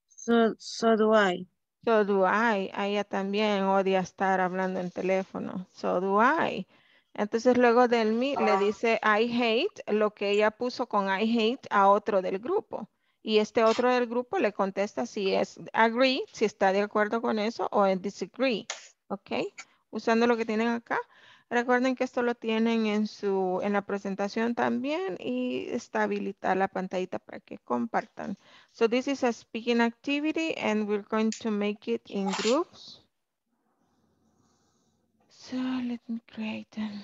so do I. So do I. Ella también odia estar hablando en teléfono. So do I. Entonces luego Delmi le dice I hate, lo que ella puso con I hate a otro del grupo. Y este otro del grupo le contesta si es agree, si está de acuerdo con eso, o es disagree. ¿Ok? Usando lo que tienen acá. Recuerden que esto lo tienen en la presentación también y está habilitada la pantallita para que compartan. So this is a speaking activity and we're going to make it in groups. So let me create them.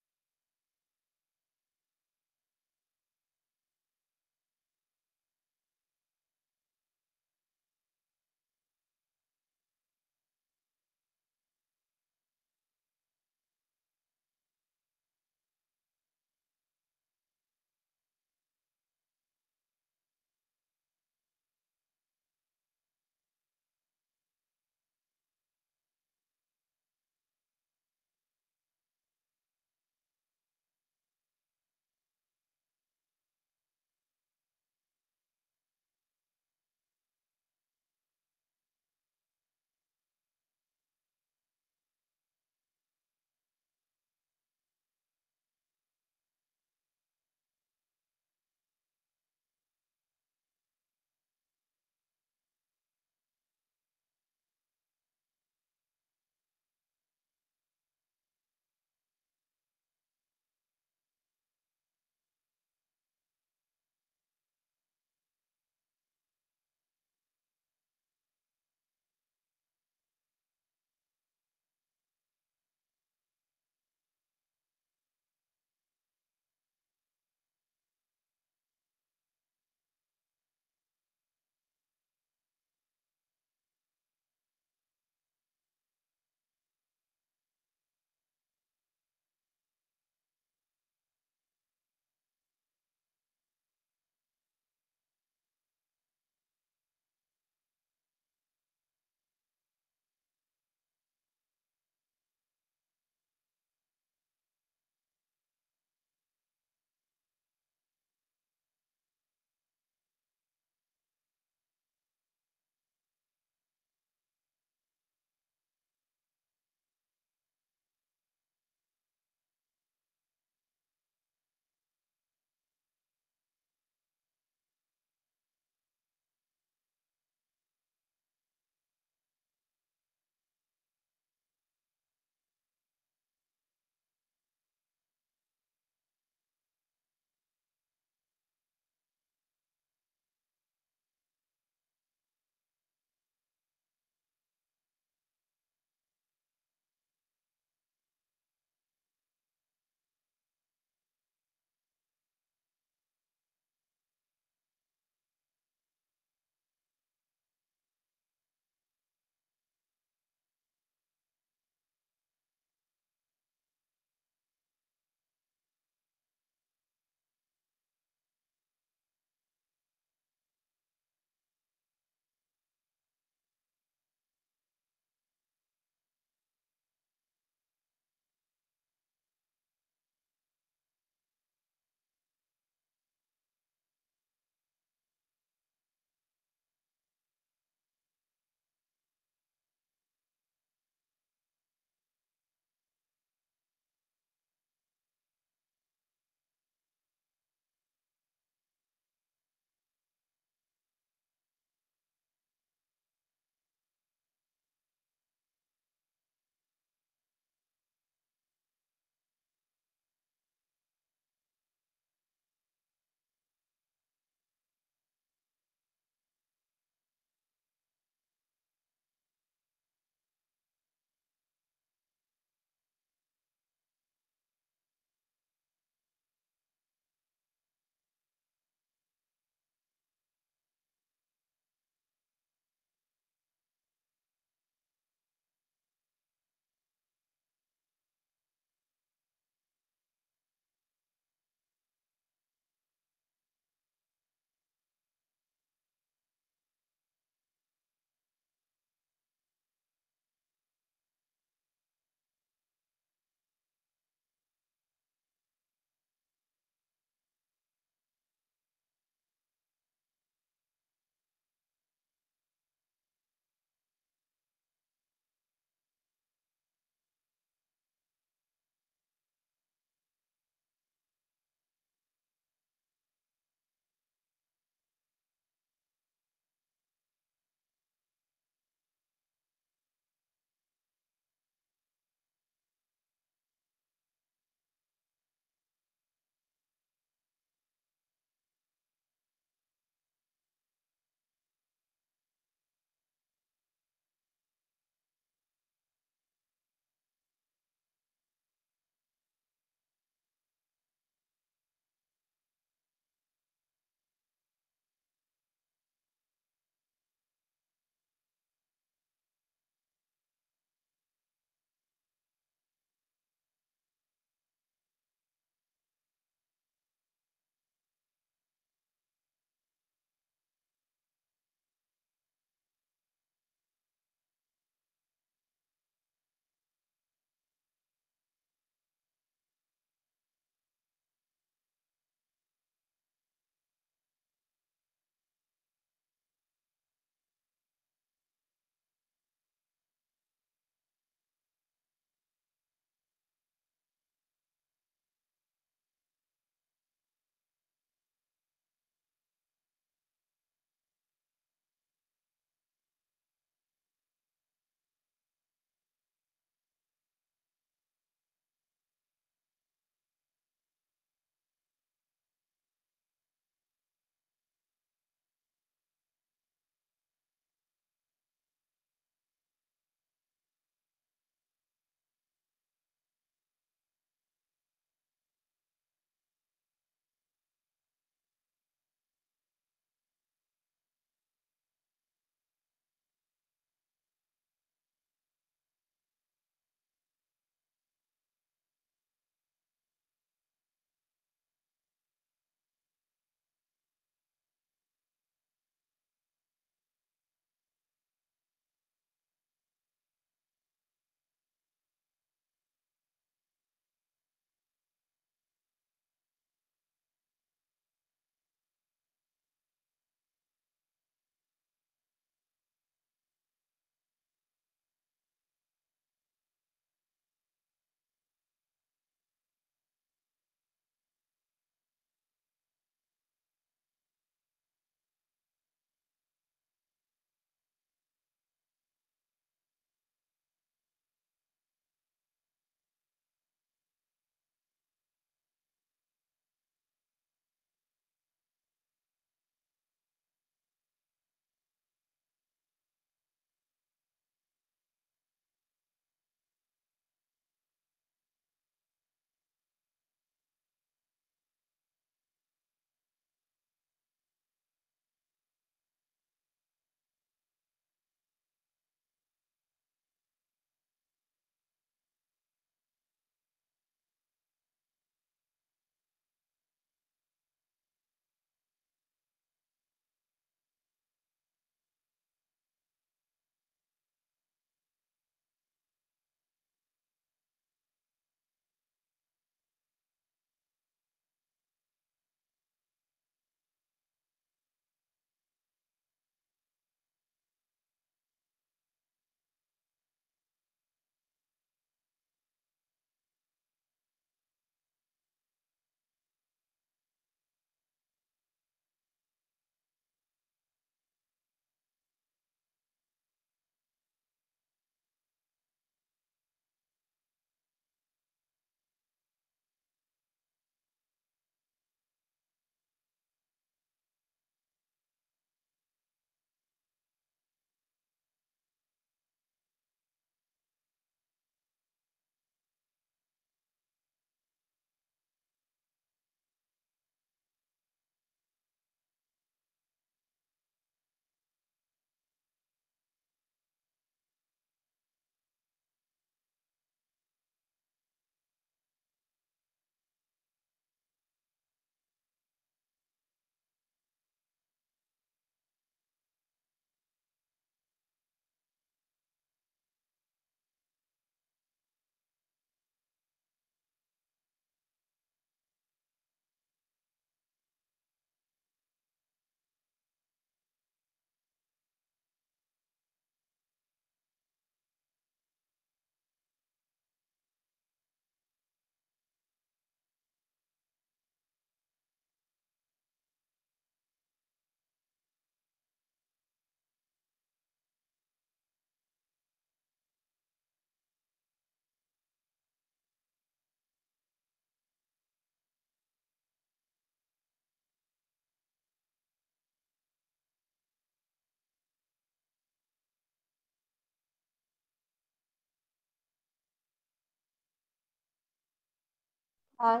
Aye.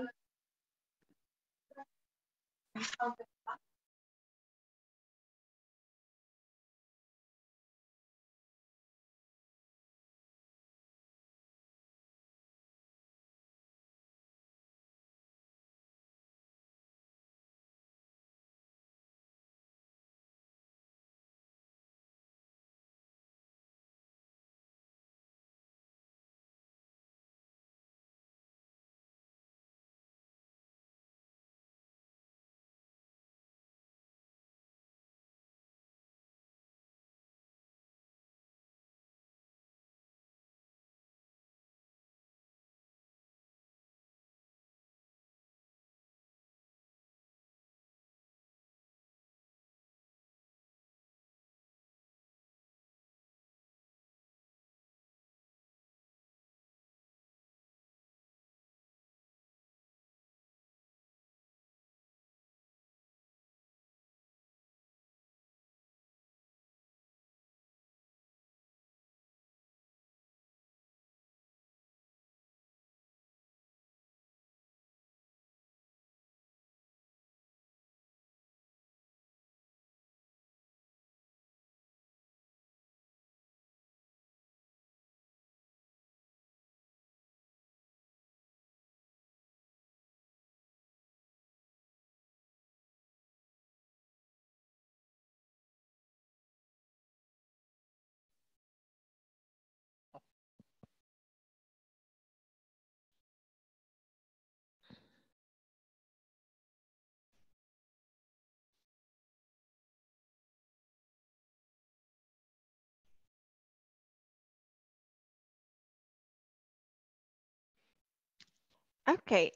Okay,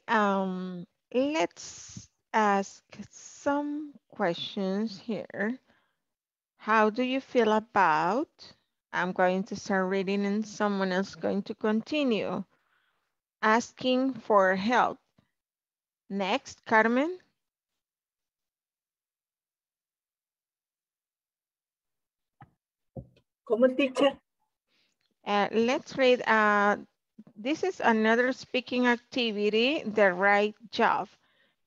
let's ask some questions here. How do you feel about? I'm going to start reading and someone else is going to continue. Asking for help. Next, Carmen. Come on, teacher. Let's read. This is another speaking activity, the right job.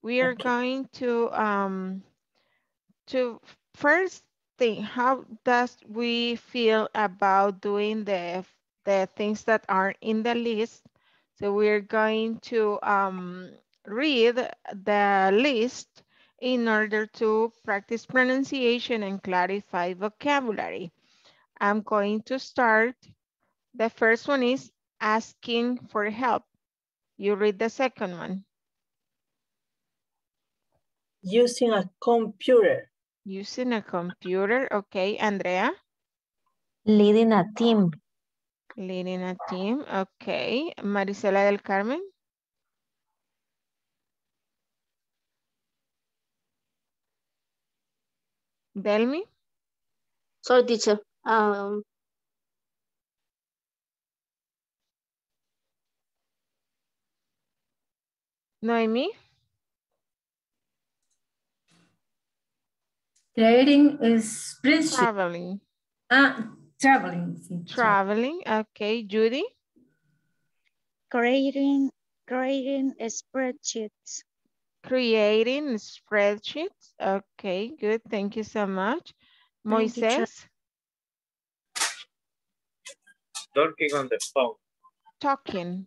We are going to first think, how does we feel about doing the things that are in the list? So we're going to read the list in order to practice pronunciation and clarify vocabulary. I'm going to start. The first one is asking for help. You read the second one. Using a computer. Using a computer. Okay, Andrea. Leading a team. Leading a team. Okay, Marisela del Carmen. Delmi. Sorry, teacher. Noemi? Creating is traveling. Traveling. Traveling. Okay, Judy. Creating spreadsheets. Creating spreadsheets. Okay, good. Thank you so much. Moises. Talking on the phone. Talking.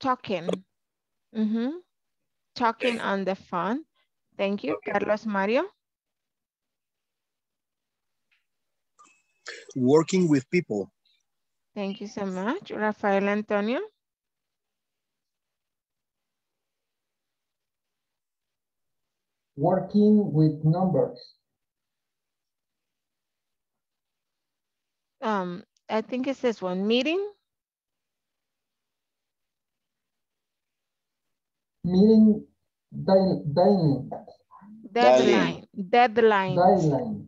Talking, talking on the phone. Thank you, okay. Carlos Mario. Working with people. Thank you so much, Rafael Antonio. Working with numbers. I think it's this one. Meeting. Meeting deadline. Okay. Deadline.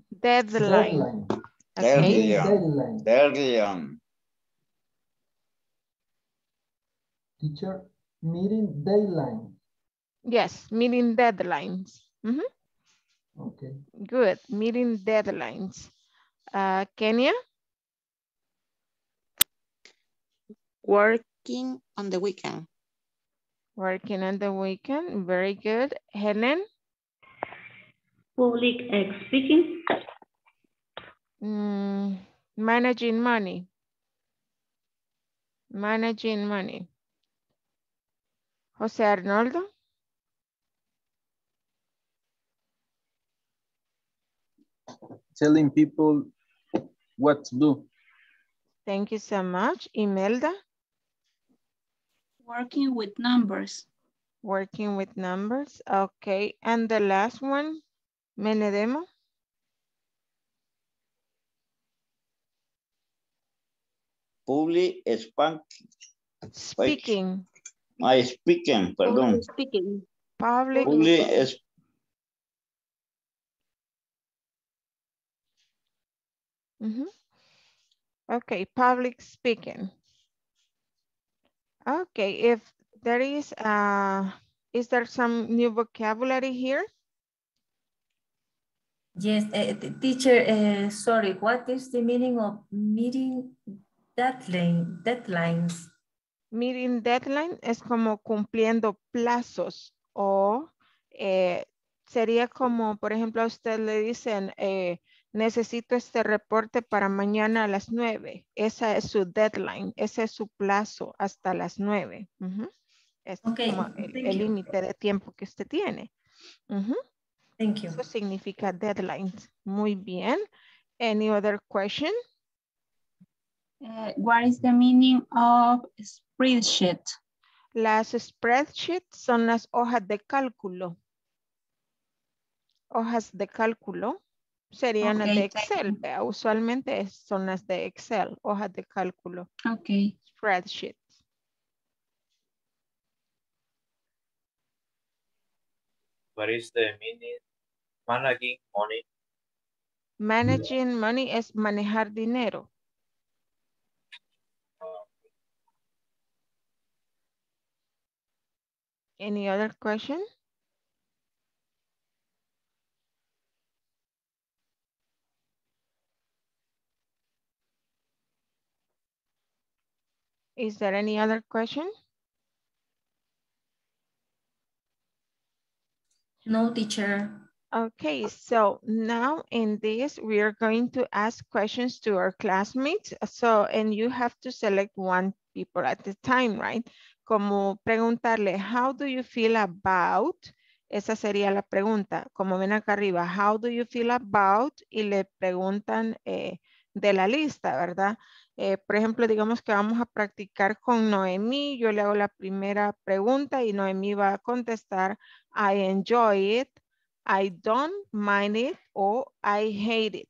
Teacher, meeting deadline. Yes, meeting deadlines. Okay. Good. Meeting deadlines. Kenya. Working on the weekend. Working on the weekend. Very good. Helen? Public speaking. Managing money. Managing money. Jose Arnoldo? Telling people what to do. Thank you so much. Imelda? Working with numbers. Working with numbers. Okay. And the last one, Menedemo? Public speaking. My speaking, pardon. Public speaking. Public Okay, public speaking. Okay, if there is there some new vocabulary here? Yes, teacher, sorry, what is the meaning of meeting deadlines? Meeting deadline es como cumpliendo plazos o sería como, por ejemplo, a usted le dicen necesito este reporte para mañana a las 9. Esa es su deadline. Ese es su plazo hasta las 9. Es como el límite de tiempo que usted tiene. Thank you. Eso significa deadline. Muy bien. Any other question? What is the meaning of spreadsheet? Las spreadsheets son las hojas de cálculo. Hojas de cálculo. Serían las de Excel. Usualmente son las de Excel, hojas de cálculo. Ok. Spreadsheets. What is the meaning? Managing money. Managing money es manejar dinero. Any other question? Is there any other question? No, teacher. Okay, so now in this, we are going to ask questions to our classmates. So, and you have to select one people at the time, right? Como preguntarle, how do you feel about? Esa sería la pregunta. Como ven acá arriba, how do you feel about? Y le preguntan de la lista, ¿verdad? Por ejemplo, digamos que vamos a practicar con Noemí. Yo le hago la primera pregunta y Noemí va a contestar I enjoy it, I don't mind it o I hate it.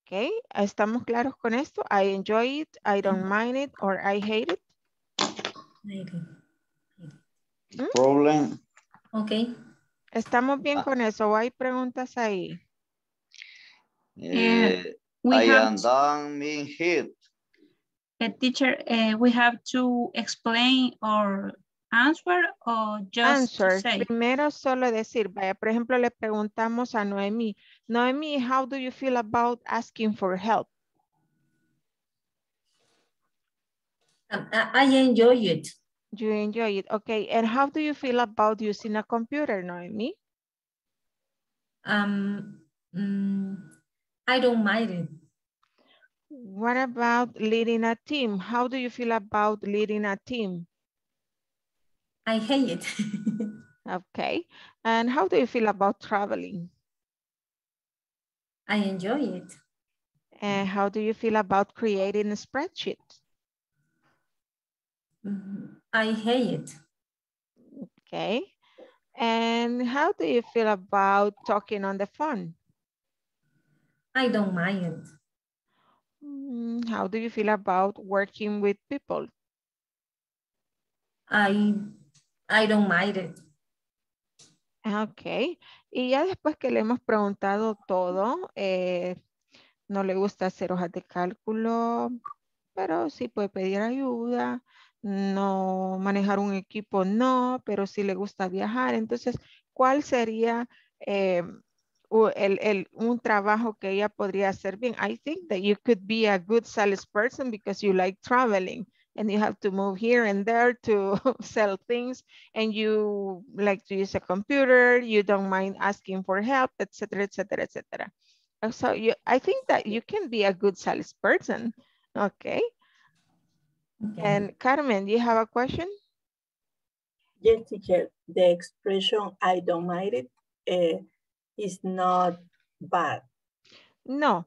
¿Ok? ¿Estamos claros con esto? I enjoy it, I don't mind it or I hate it. Problem. Ok. ¿Estamos bien con eso o hay preguntas ahí? I am done being hit. Teacher, we have to explain or answer or just answer. Say. Primero solo decir, vaya, por ejemplo, le preguntamos a Noemí. Noemí, how do you feel about asking for help? I enjoy it. You enjoy it. Okay. And how do you feel about using a computer, Noemí? I don't mind it. What about leading a team? How do you feel about leading a team? I hate it. Okay. And how do you feel about traveling? I enjoy it. And how do you feel about creating a spreadsheet? I hate it. Okay. And how do you feel about talking on the phone? I don't mind. How do you feel about working with people? I don't mind it. Okay. Y ya después que le hemos preguntado todo, no le gusta hacer hojas de cálculo, pero sí puede pedir ayuda, no manejar un equipo, no, pero sí le gusta viajar. Entonces, ¿cuál sería un trabajo que ella podría hacer bien? I think that you could be a good salesperson because you like traveling. and you have to move here and there to sell things, and you like to use a computer, you don't mind asking for help, etc., etc., etc. So you, I think that you can be a good salesperson. Okay. Okay. And Carmen, do you have a question? Yes, teacher. The expression "I don't mind it" is not bad. No.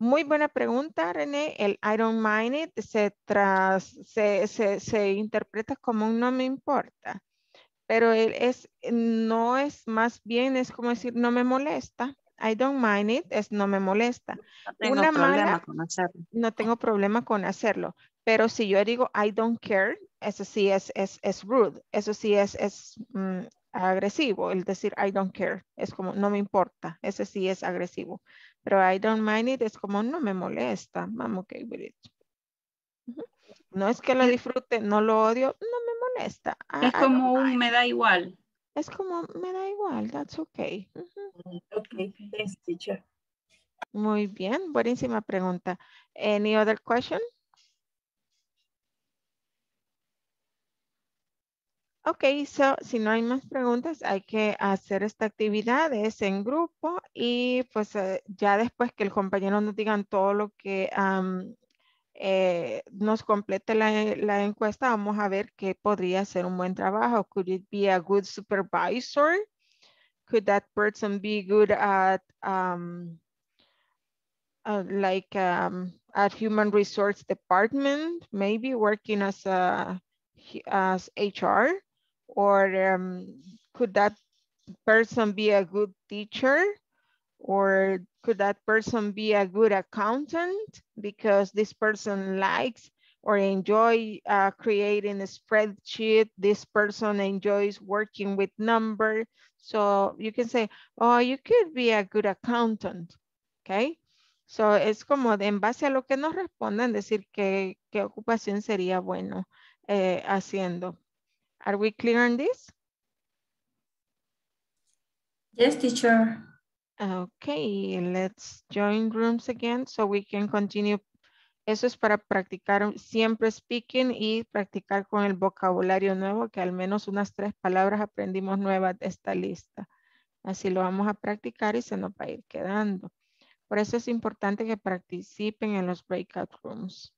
Muy buena pregunta, René. El I don't mind it se interpreta como un no me importa, pero no es, más bien es como decir no me molesta. I don't mind it es no me molesta. No tengo problema con hacerlo. No tengo problema con hacerlo. Pero si yo digo I don't care, eso sí es rude. Eso sí es agresivo. El decir I don't care es como no me importa. Ese sí es agresivo. Pero I don't mind it es como no me molesta. I'm okay with it. No es que lo disfrute, no lo odio, no me molesta. Es como un me da igual. Es como me da igual. That's okay. Okay. Thanks, teacher. Muy bien. Buenísima pregunta. Any other question? Ok, so, si no hay más preguntas, hay que hacer esta actividad en grupo y pues ya después que el compañero nos digan todo lo que nos complete la encuesta, vamos a ver qué podría ser un buen trabajo. Could it be a good supervisor? Could that person be good at at human resource department? Maybe working as HR? Or could that person be a good teacher? Or could that person be a good accountant because this person likes or enjoy creating a spreadsheet? This person enjoys working with numbers. So you can say, oh, you could be a good accountant, okay? So es como en base a lo que nos respondan decir qué ocupación sería bueno haciendo. Are we clear on this? Yes, teacher. Okay, let's join rooms again so we can continue. Eso es para practicar siempre speaking y practicar con el vocabulario nuevo, que al menos unas 3 palabras aprendimos nuevas de esta lista. Así lo vamos a practicar y se nos va a ir quedando. Por eso es importante que participen en los breakout rooms.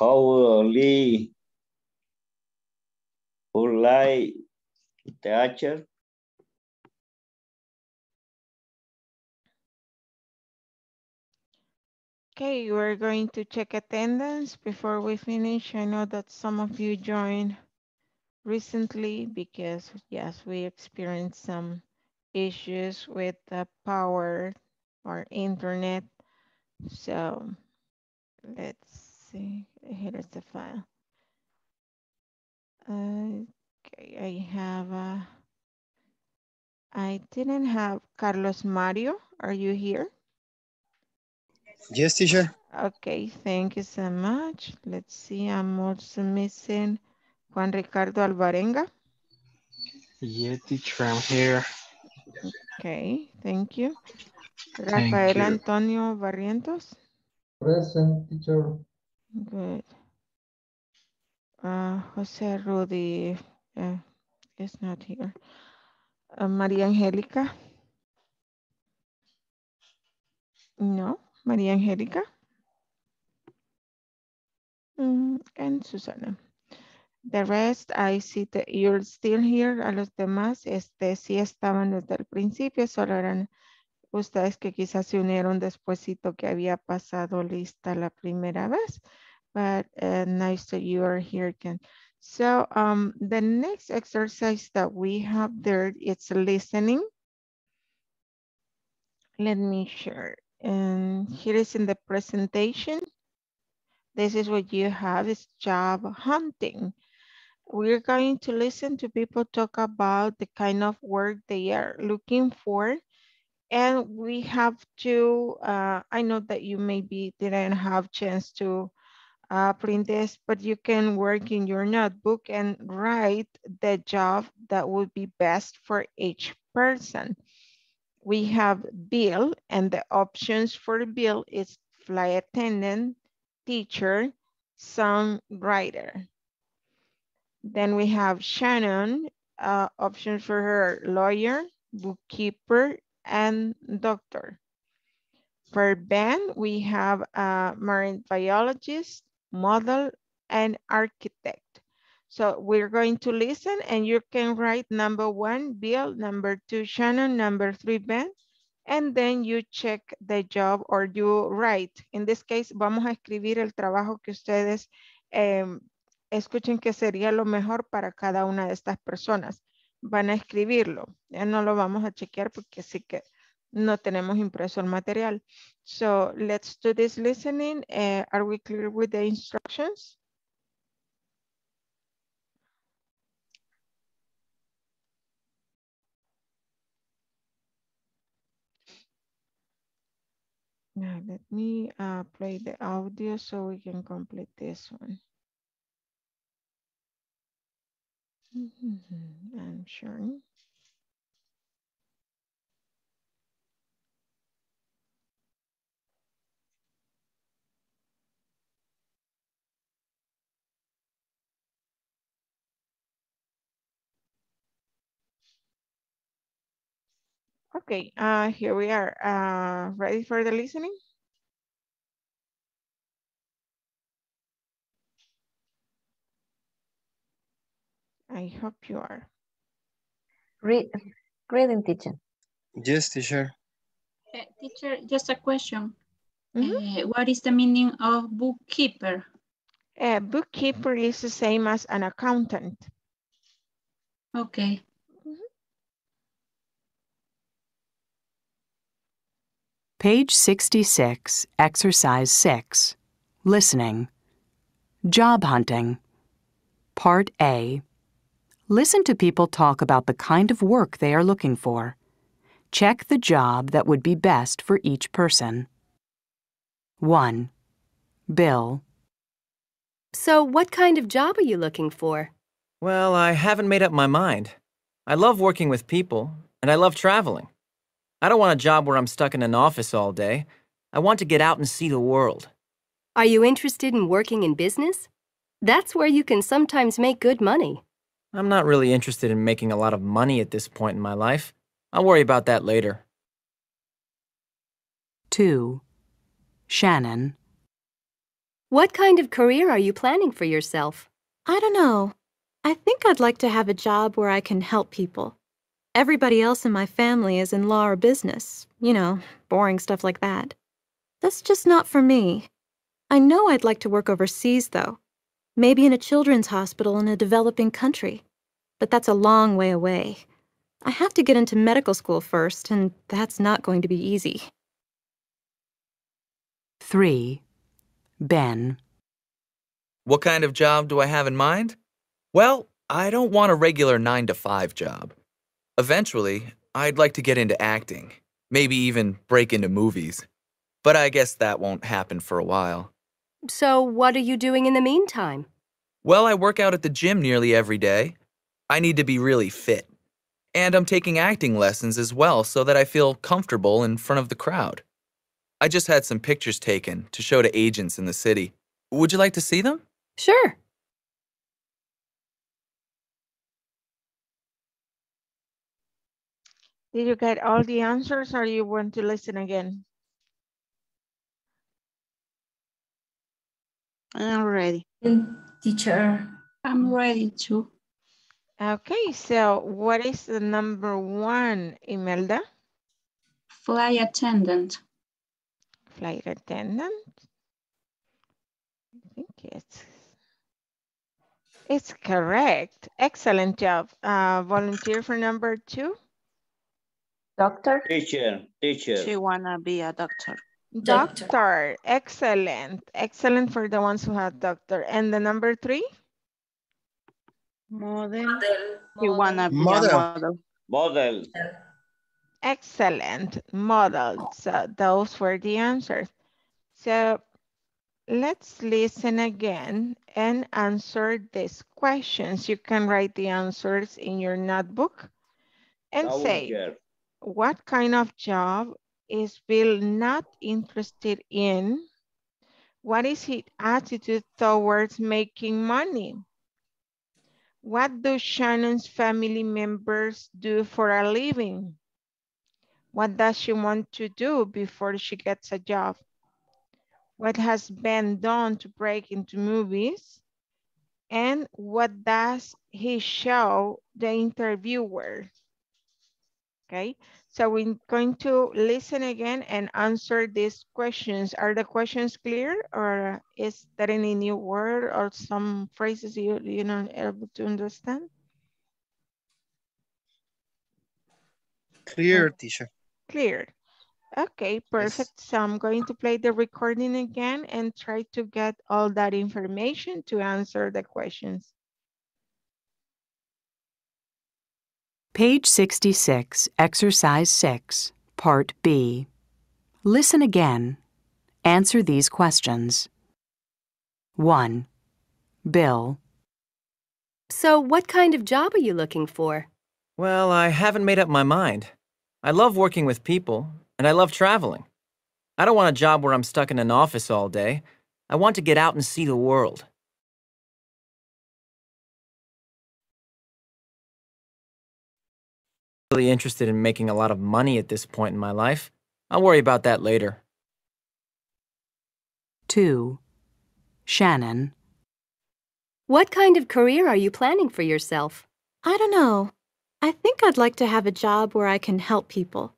Holy Ulay Teacher. Okay, we're going to check attendance before we finish. I know that some of you joined recently because, yes, we experienced some issues with the power or internet. So let's see, here is the file. Okay, I didn't have Carlos Mario. Are you here? Yes, teacher. Okay, thank you so much. Let's see, I'm also missing Juan Ricardo Alvarenga. Yeah, teacher, I'm here. Okay, thank you. Rafael Antonio Barrientos. Present, teacher. Good. Jose Rudy is not here. Maria Angelica. No. Maria Angelica and Susana. The rest, I see that you're still here. A los demás, sí estaban desde el principio, solo eran ustedes que quizás se unieron despuesito que había pasado lista la primera vez. But nice that you are here again. So the next exercise that we have there, it's listening. Let me share. And here is in the presentation. This is what you have, is job hunting. We're going to listen to people talk about the kind of work they are looking for. And we have to, I know that you maybe didn't have chance to print this, but you can work in your notebook and write the job that would be best for each person. We have Bill, and the options for Bill is flight attendant, teacher, songwriter. Then we have Shannon, options for her, lawyer, bookkeeper, and doctor. For Ben, we have marine biologist, model, and architect. So we're going to listen and you can write number one, Bill, number two, Shannon, number three, Ben, and then you check the job or you write. In this case, vamos a escribir el trabajo que ustedes escuchen que sería lo mejor para cada una de estas personas. Van a escribirlo. Ya no lo vamos a chequear porque sí que no tenemos impreso el material. So let's do this listening. Are we clear with the instructions? Now let me play the audio so we can complete this one. I'm sure. Okay, here we are. Ready for the listening? I hope you are. Reading, teacher. Yes, teacher. Teacher, just a question. What is the meaning of bookkeeper? Bookkeeper is the same as an accountant. Okay. Page 66, Exercise 6, Listening, Job Hunting, Part A. Listen to people talk about the kind of work they are looking for. Check the job that would be best for each person. 1. Bill. So what kind of job are you looking for? Well, I haven't made up my mind. I love working with people, and I love traveling. I don't want a job where I'm stuck in an office all day. I want to get out and see the world. Are you interested in working in business? That's where you can sometimes make good money. I'm not really interested in making a lot of money at this point in my life. I'll worry about that later. 2. Shannon. What kind of career are you planning for yourself? I don't know. I think I'd like to have a job where I can help people. Everybody else in my family is in law or business. You know, boring stuff like that. That's just not for me. I know I'd like to work overseas, though. Maybe in a children's hospital in a developing country. But that's a long way away. I have to get into medical school first, and that's not going to be easy. 3. Ben. What kind of job do I have in mind? Well, I don't want a regular 9-to-5 job. Eventually, I'd like to get into acting, maybe even break into movies. But I guess that won't happen for a while. So what are you doing in the meantime? Well, I work out at the gym nearly every day. I need to be really fit. And I'm taking acting lessons as well so that I feel comfortable in front of the crowd. I just had some pictures taken to show to agents in the city. Would you like to see them? Sure. Did you get all the answers, or you want to listen again? I'm ready. Teacher, I'm ready too. Okay, so what is the number 1, Imelda? Flight attendant. Flight attendant? I think it's correct. Excellent job. Volunteer for number 2? Doctor? Teacher. She wanna be a doctor. Doctor, excellent. Excellent for the ones who have doctor. And the number 3? Model. You wanna be a model. Model. Excellent, model. So those were the answers. So let's listen again and answer these questions. You can write the answers in your notebook and say, what kind of job is Bill not interested in? What is his attitude towards making money? What do Shannon's family members do for a living? What does she want to do before she gets a job? What has Ben done to break into movies? And what does he show the interviewer? Okay, so we're going to listen again and answer these questions. Are the questions clear, or is there any new word or some phrases you're not able to understand? Clear, teacher. Clear. Okay, perfect. Yes. So I'm going to play the recording again and try to get all that information to answer the questions. Page 66, Exercise 6, Part B. Listen again. Answer these questions. 1. Bill. So what kind of job are you looking for? Well, I haven't made up my mind. I love working with people, and I love traveling. I don't want a job where I'm stuck in an office all day. I want to get out and see the world. 2. Really interested in making a lot of money at this point in my life. I'll worry about that later. 2. Shannon. What kind of career are you planning for yourself? I don't know. I think I'd like to have a job where I can help people.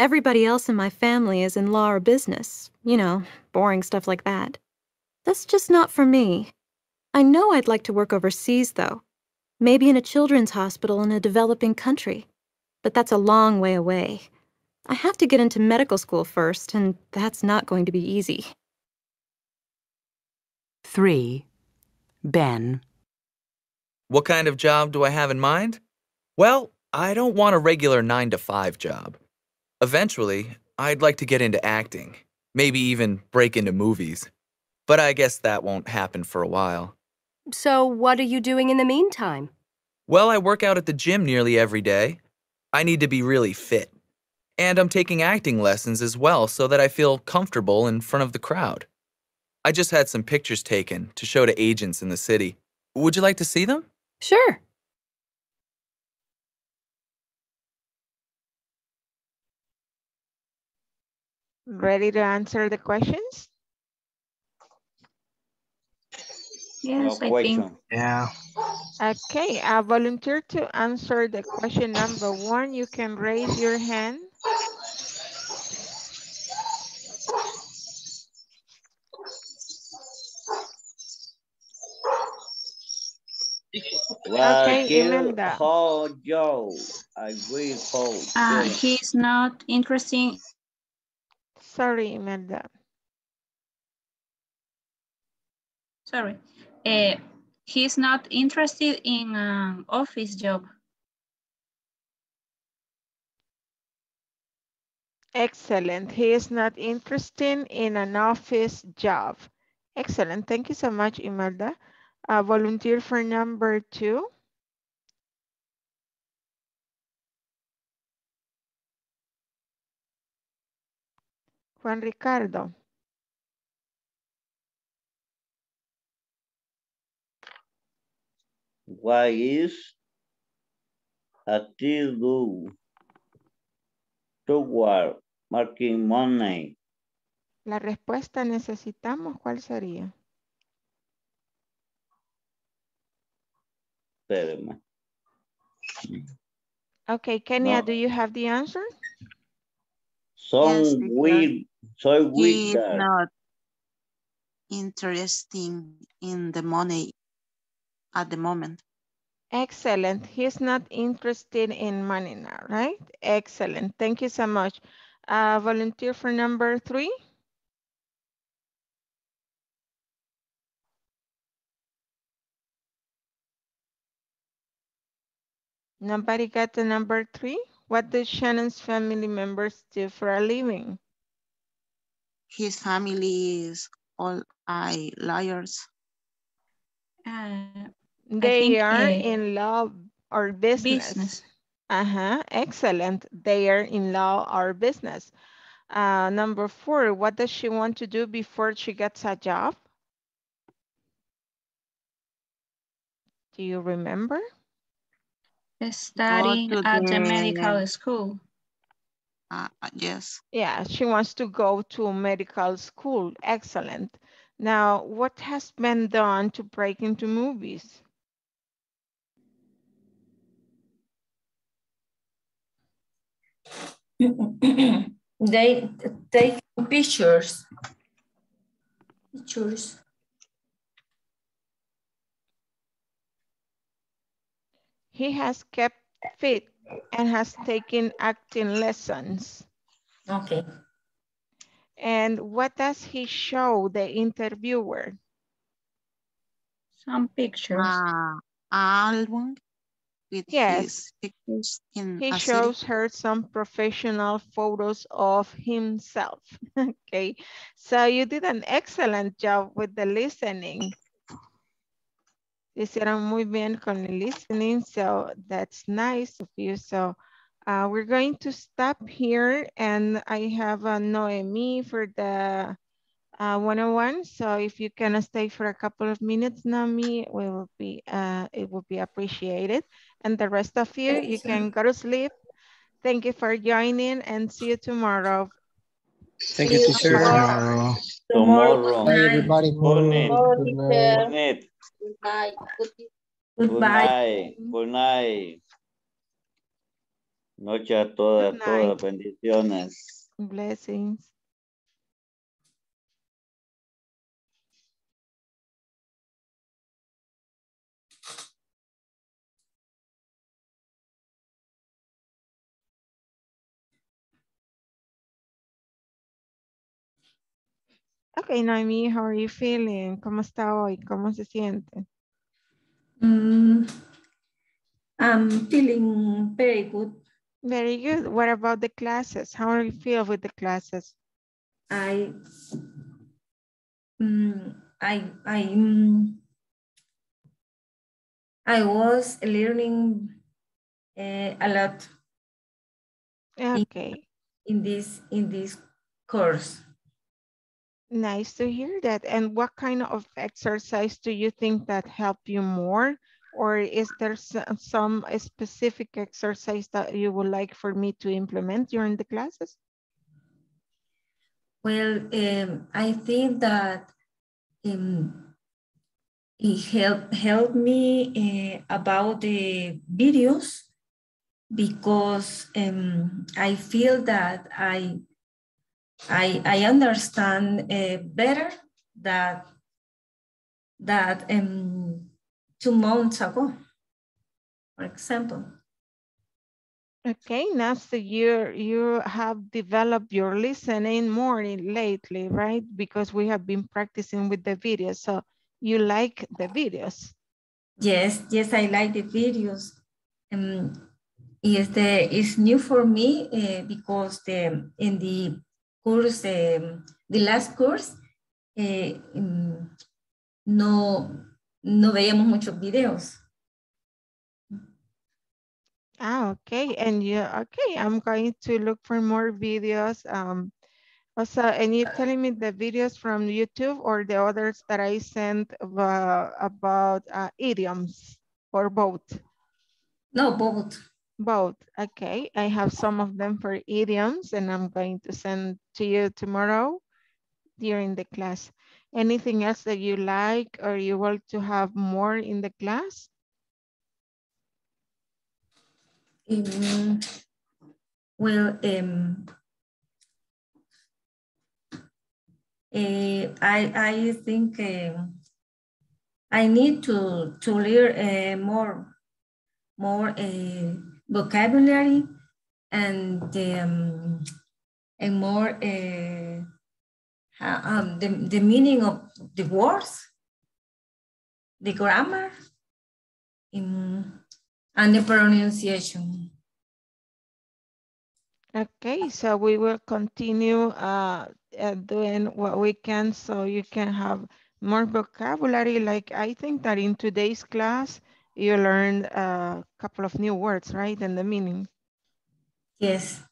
Everybody else in my family is in law or business. You know, boring stuff like that. That's just not for me. I know I'd like to work overseas, though. Maybe in a children's hospital in a developing country. But that's a long way away. I have to get into medical school first, and that's not going to be easy. 3. Ben. What kind of job do I have in mind? Well, I don't want a regular 9-to-5 job. Eventually, I'd like to get into acting, maybe even break into movies. But I guess that won't happen for a while. So what are you doing in the meantime? Well, I work out at the gym nearly every day. I need to be really fit. And I'm taking acting lessons as well so that I feel comfortable in front of the crowd. I just had some pictures taken to show to agents in the city. Would you like to see them? Sure. Ready to answer the questions? Yes, no question. Yeah. Okay, I volunteer to answer the question number one. You can raise your hand. Okay, Imelda. Hold Joe. I will hold. He's not interesting. Sorry, Imelda. Sorry. He's not interested in an office job. Excellent. He is not interested in an office job. Excellent. Thank you so much, Imelda. Volunteer for number two. Juan Ricardo. Why is a tilde toward marking money? La respuesta necesitamos, ¿cuál sería? Okay, Kenya, no. Do you have the answer? So we are not interested in the money at the moment. Excellent. He's not interested in money now, right? Excellent. Thank you so much. Volunteer for number three. Nobody got the number three. What does Shannon's family members do for a living? His family is all lawyers. They are in law or business. Excellent. They are in law or business. Number four, what does she want to do before she gets a job? Do you remember? Studying at the medical school. Yes. Yeah, she wants to go to medical school. Excellent. Now, what has been done to break into movies? They take pictures. He has kept fit and has taken acting lessons. Okay. And what does he show the interviewer? Some pictures. Album with his pictures in he shows city. Her some professional photos of himself. Okay. So you did an excellent job with the listening. Hicieron muy bien con el listening, so that's nice of you. So we're going to stop here, and I have Noemi for the 101. So if you can stay for a couple of minutes, Noemi, it will be appreciated. And the rest of you, you can go to sleep. Thank you for joining, and see you tomorrow. Thank you, teacher. Tomorrow. Bye, everybody. Good night. Goodbye. Goodbye. Good night. Noche a todas, bendiciones. Blessings. Okay, Noemi, how are you feeling? ¿Cómo está hoy? ¿Cómo se siente? I'm feeling very good. Very good. What about the classes? How do you feel with the classes? I was learning a lot. Okay. In this course. Nice to hear that. And what kind of exercise do you think that help you more? Or is there some specific exercise that you would like for me to implement during the classes? Well, I think that He helped me about the videos, because I feel that I understand better that 2 months ago, for example. Okay, Nancy, you have developed your listening more lately, right? Because we have been practicing with the videos. So you like the videos? Yes, I like the videos. Yes, it's new for me because in the course, the last course, no veíamos muchos videos. Ah, okay, and yeah, okay, I'm going to look for more videos. Also, and you're telling me the videos from YouTube or the others that I sent about idioms, or both? No, both. Both. Okay, I have some of them for idioms, and I'm going to send to you tomorrow during the class. Anything else that you like or you want to have more in the class? I think I need to learn more vocabulary and more the meaning of the words, the grammar, and the pronunciation. Okay, so we will continue doing what we can, so you can have more vocabulary. Like, I think that in today's class, you learned a couple of new words, right? And the meaning. Yes.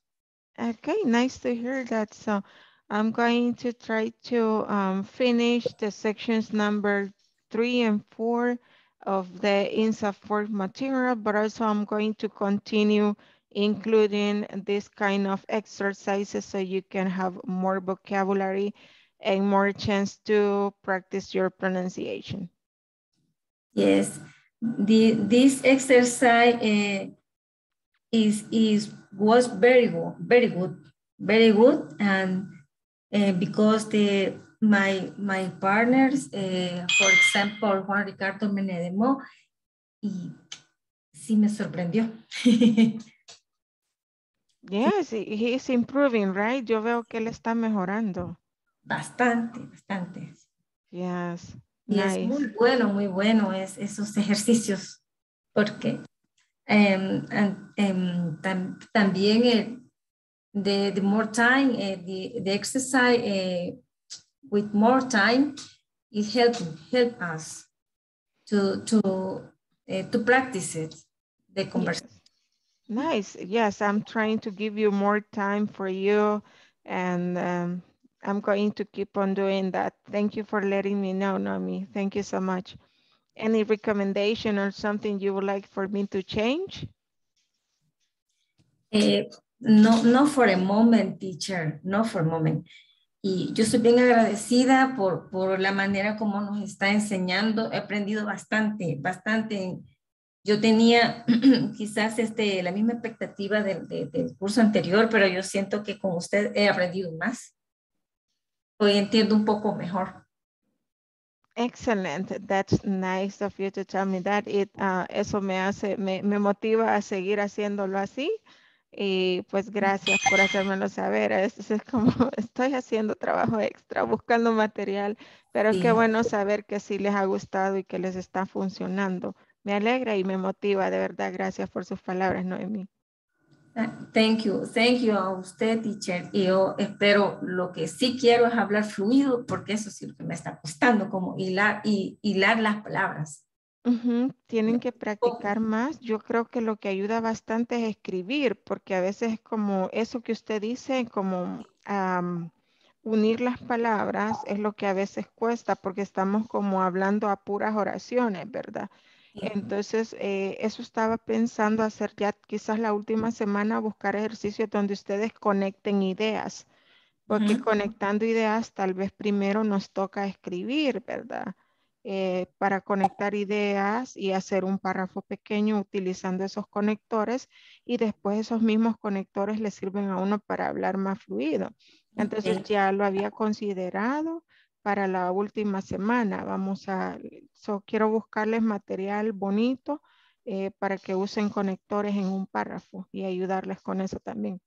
Okay, nice to hear that. So I'm going to try to finish the sections number 3 and 4 of the INSAFORP material, but also I'm going to continue including this kind of exercises so you can have more vocabulary and more chance to practice your pronunciation. Yes. This exercise was very good, and because my partners, for example, Juan Ricardo Menedemo, y sí me sorprendió. Yes, he is improving, right? Yo veo que él está mejorando. Bastante. Yes. Y nice. Es muy bueno esos ejercicios, porque también the more time, the exercise with more time, it help us to practice it, the conversation. Yes. Nice, yes, I'm trying to give you more time for you, and I'm going to keep on doing that. Thank you for letting me know, Noemi. Thank you so much. Any recommendation or something you would like for me to change? No, no for a moment, teacher. No for a moment. Y yo estoy bien agradecida por la manera como nos está enseñando. He aprendido bastante. Yo tenía quizás la misma expectativa del curso anterior, pero yo siento que con usted he aprendido más. Hoy entiendo un poco mejor. Excellent. That's nice of you to tell me that. Eso me motiva a seguir haciéndolo así. Y pues gracias por hacérmelo saber. Eso es como estoy haciendo trabajo extra, buscando material. Pero sí. Qué bueno saber que sí les ha gustado y que les está funcionando. Me alegra y me motiva. De verdad, gracias por sus palabras, Noemi. Thank you a usted, teacher. Y yo espero, lo que sí quiero es hablar fluido, porque eso sí que me está costando, como hilar las palabras. Tienen que practicar más. Yo creo que lo que ayuda bastante es escribir, porque a veces es como eso que usted dice, como unir las palabras es lo que a veces cuesta, porque estamos como hablando a puras oraciones, ¿verdad? Entonces, eso estaba pensando hacer ya quizás la última semana, buscar ejercicios donde ustedes conecten ideas, porque conectando ideas tal vez primero nos toca escribir, ¿verdad? para conectar ideas y hacer un párrafo pequeño utilizando esos conectores, y después esos mismos conectores le sirven a uno para hablar más fluido. Entonces ya lo había considerado para la última semana. Vamos a, quiero buscarles material bonito para que usen conectores en un párrafo y ayudarles con eso también.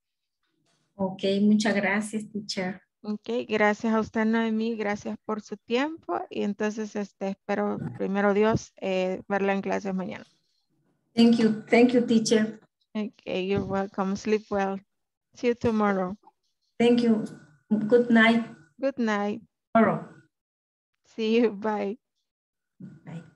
Ok, muchas gracias, teacher. Ok, gracias a usted, Noemí, gracias por su tiempo, y entonces espero, primero Dios, verla en clases mañana. Thank you, teacher. Okay, you're welcome. Sleep well. See you tomorrow. Thank you. Good night. Good night. Tomorrow. See you. Bye. Bye.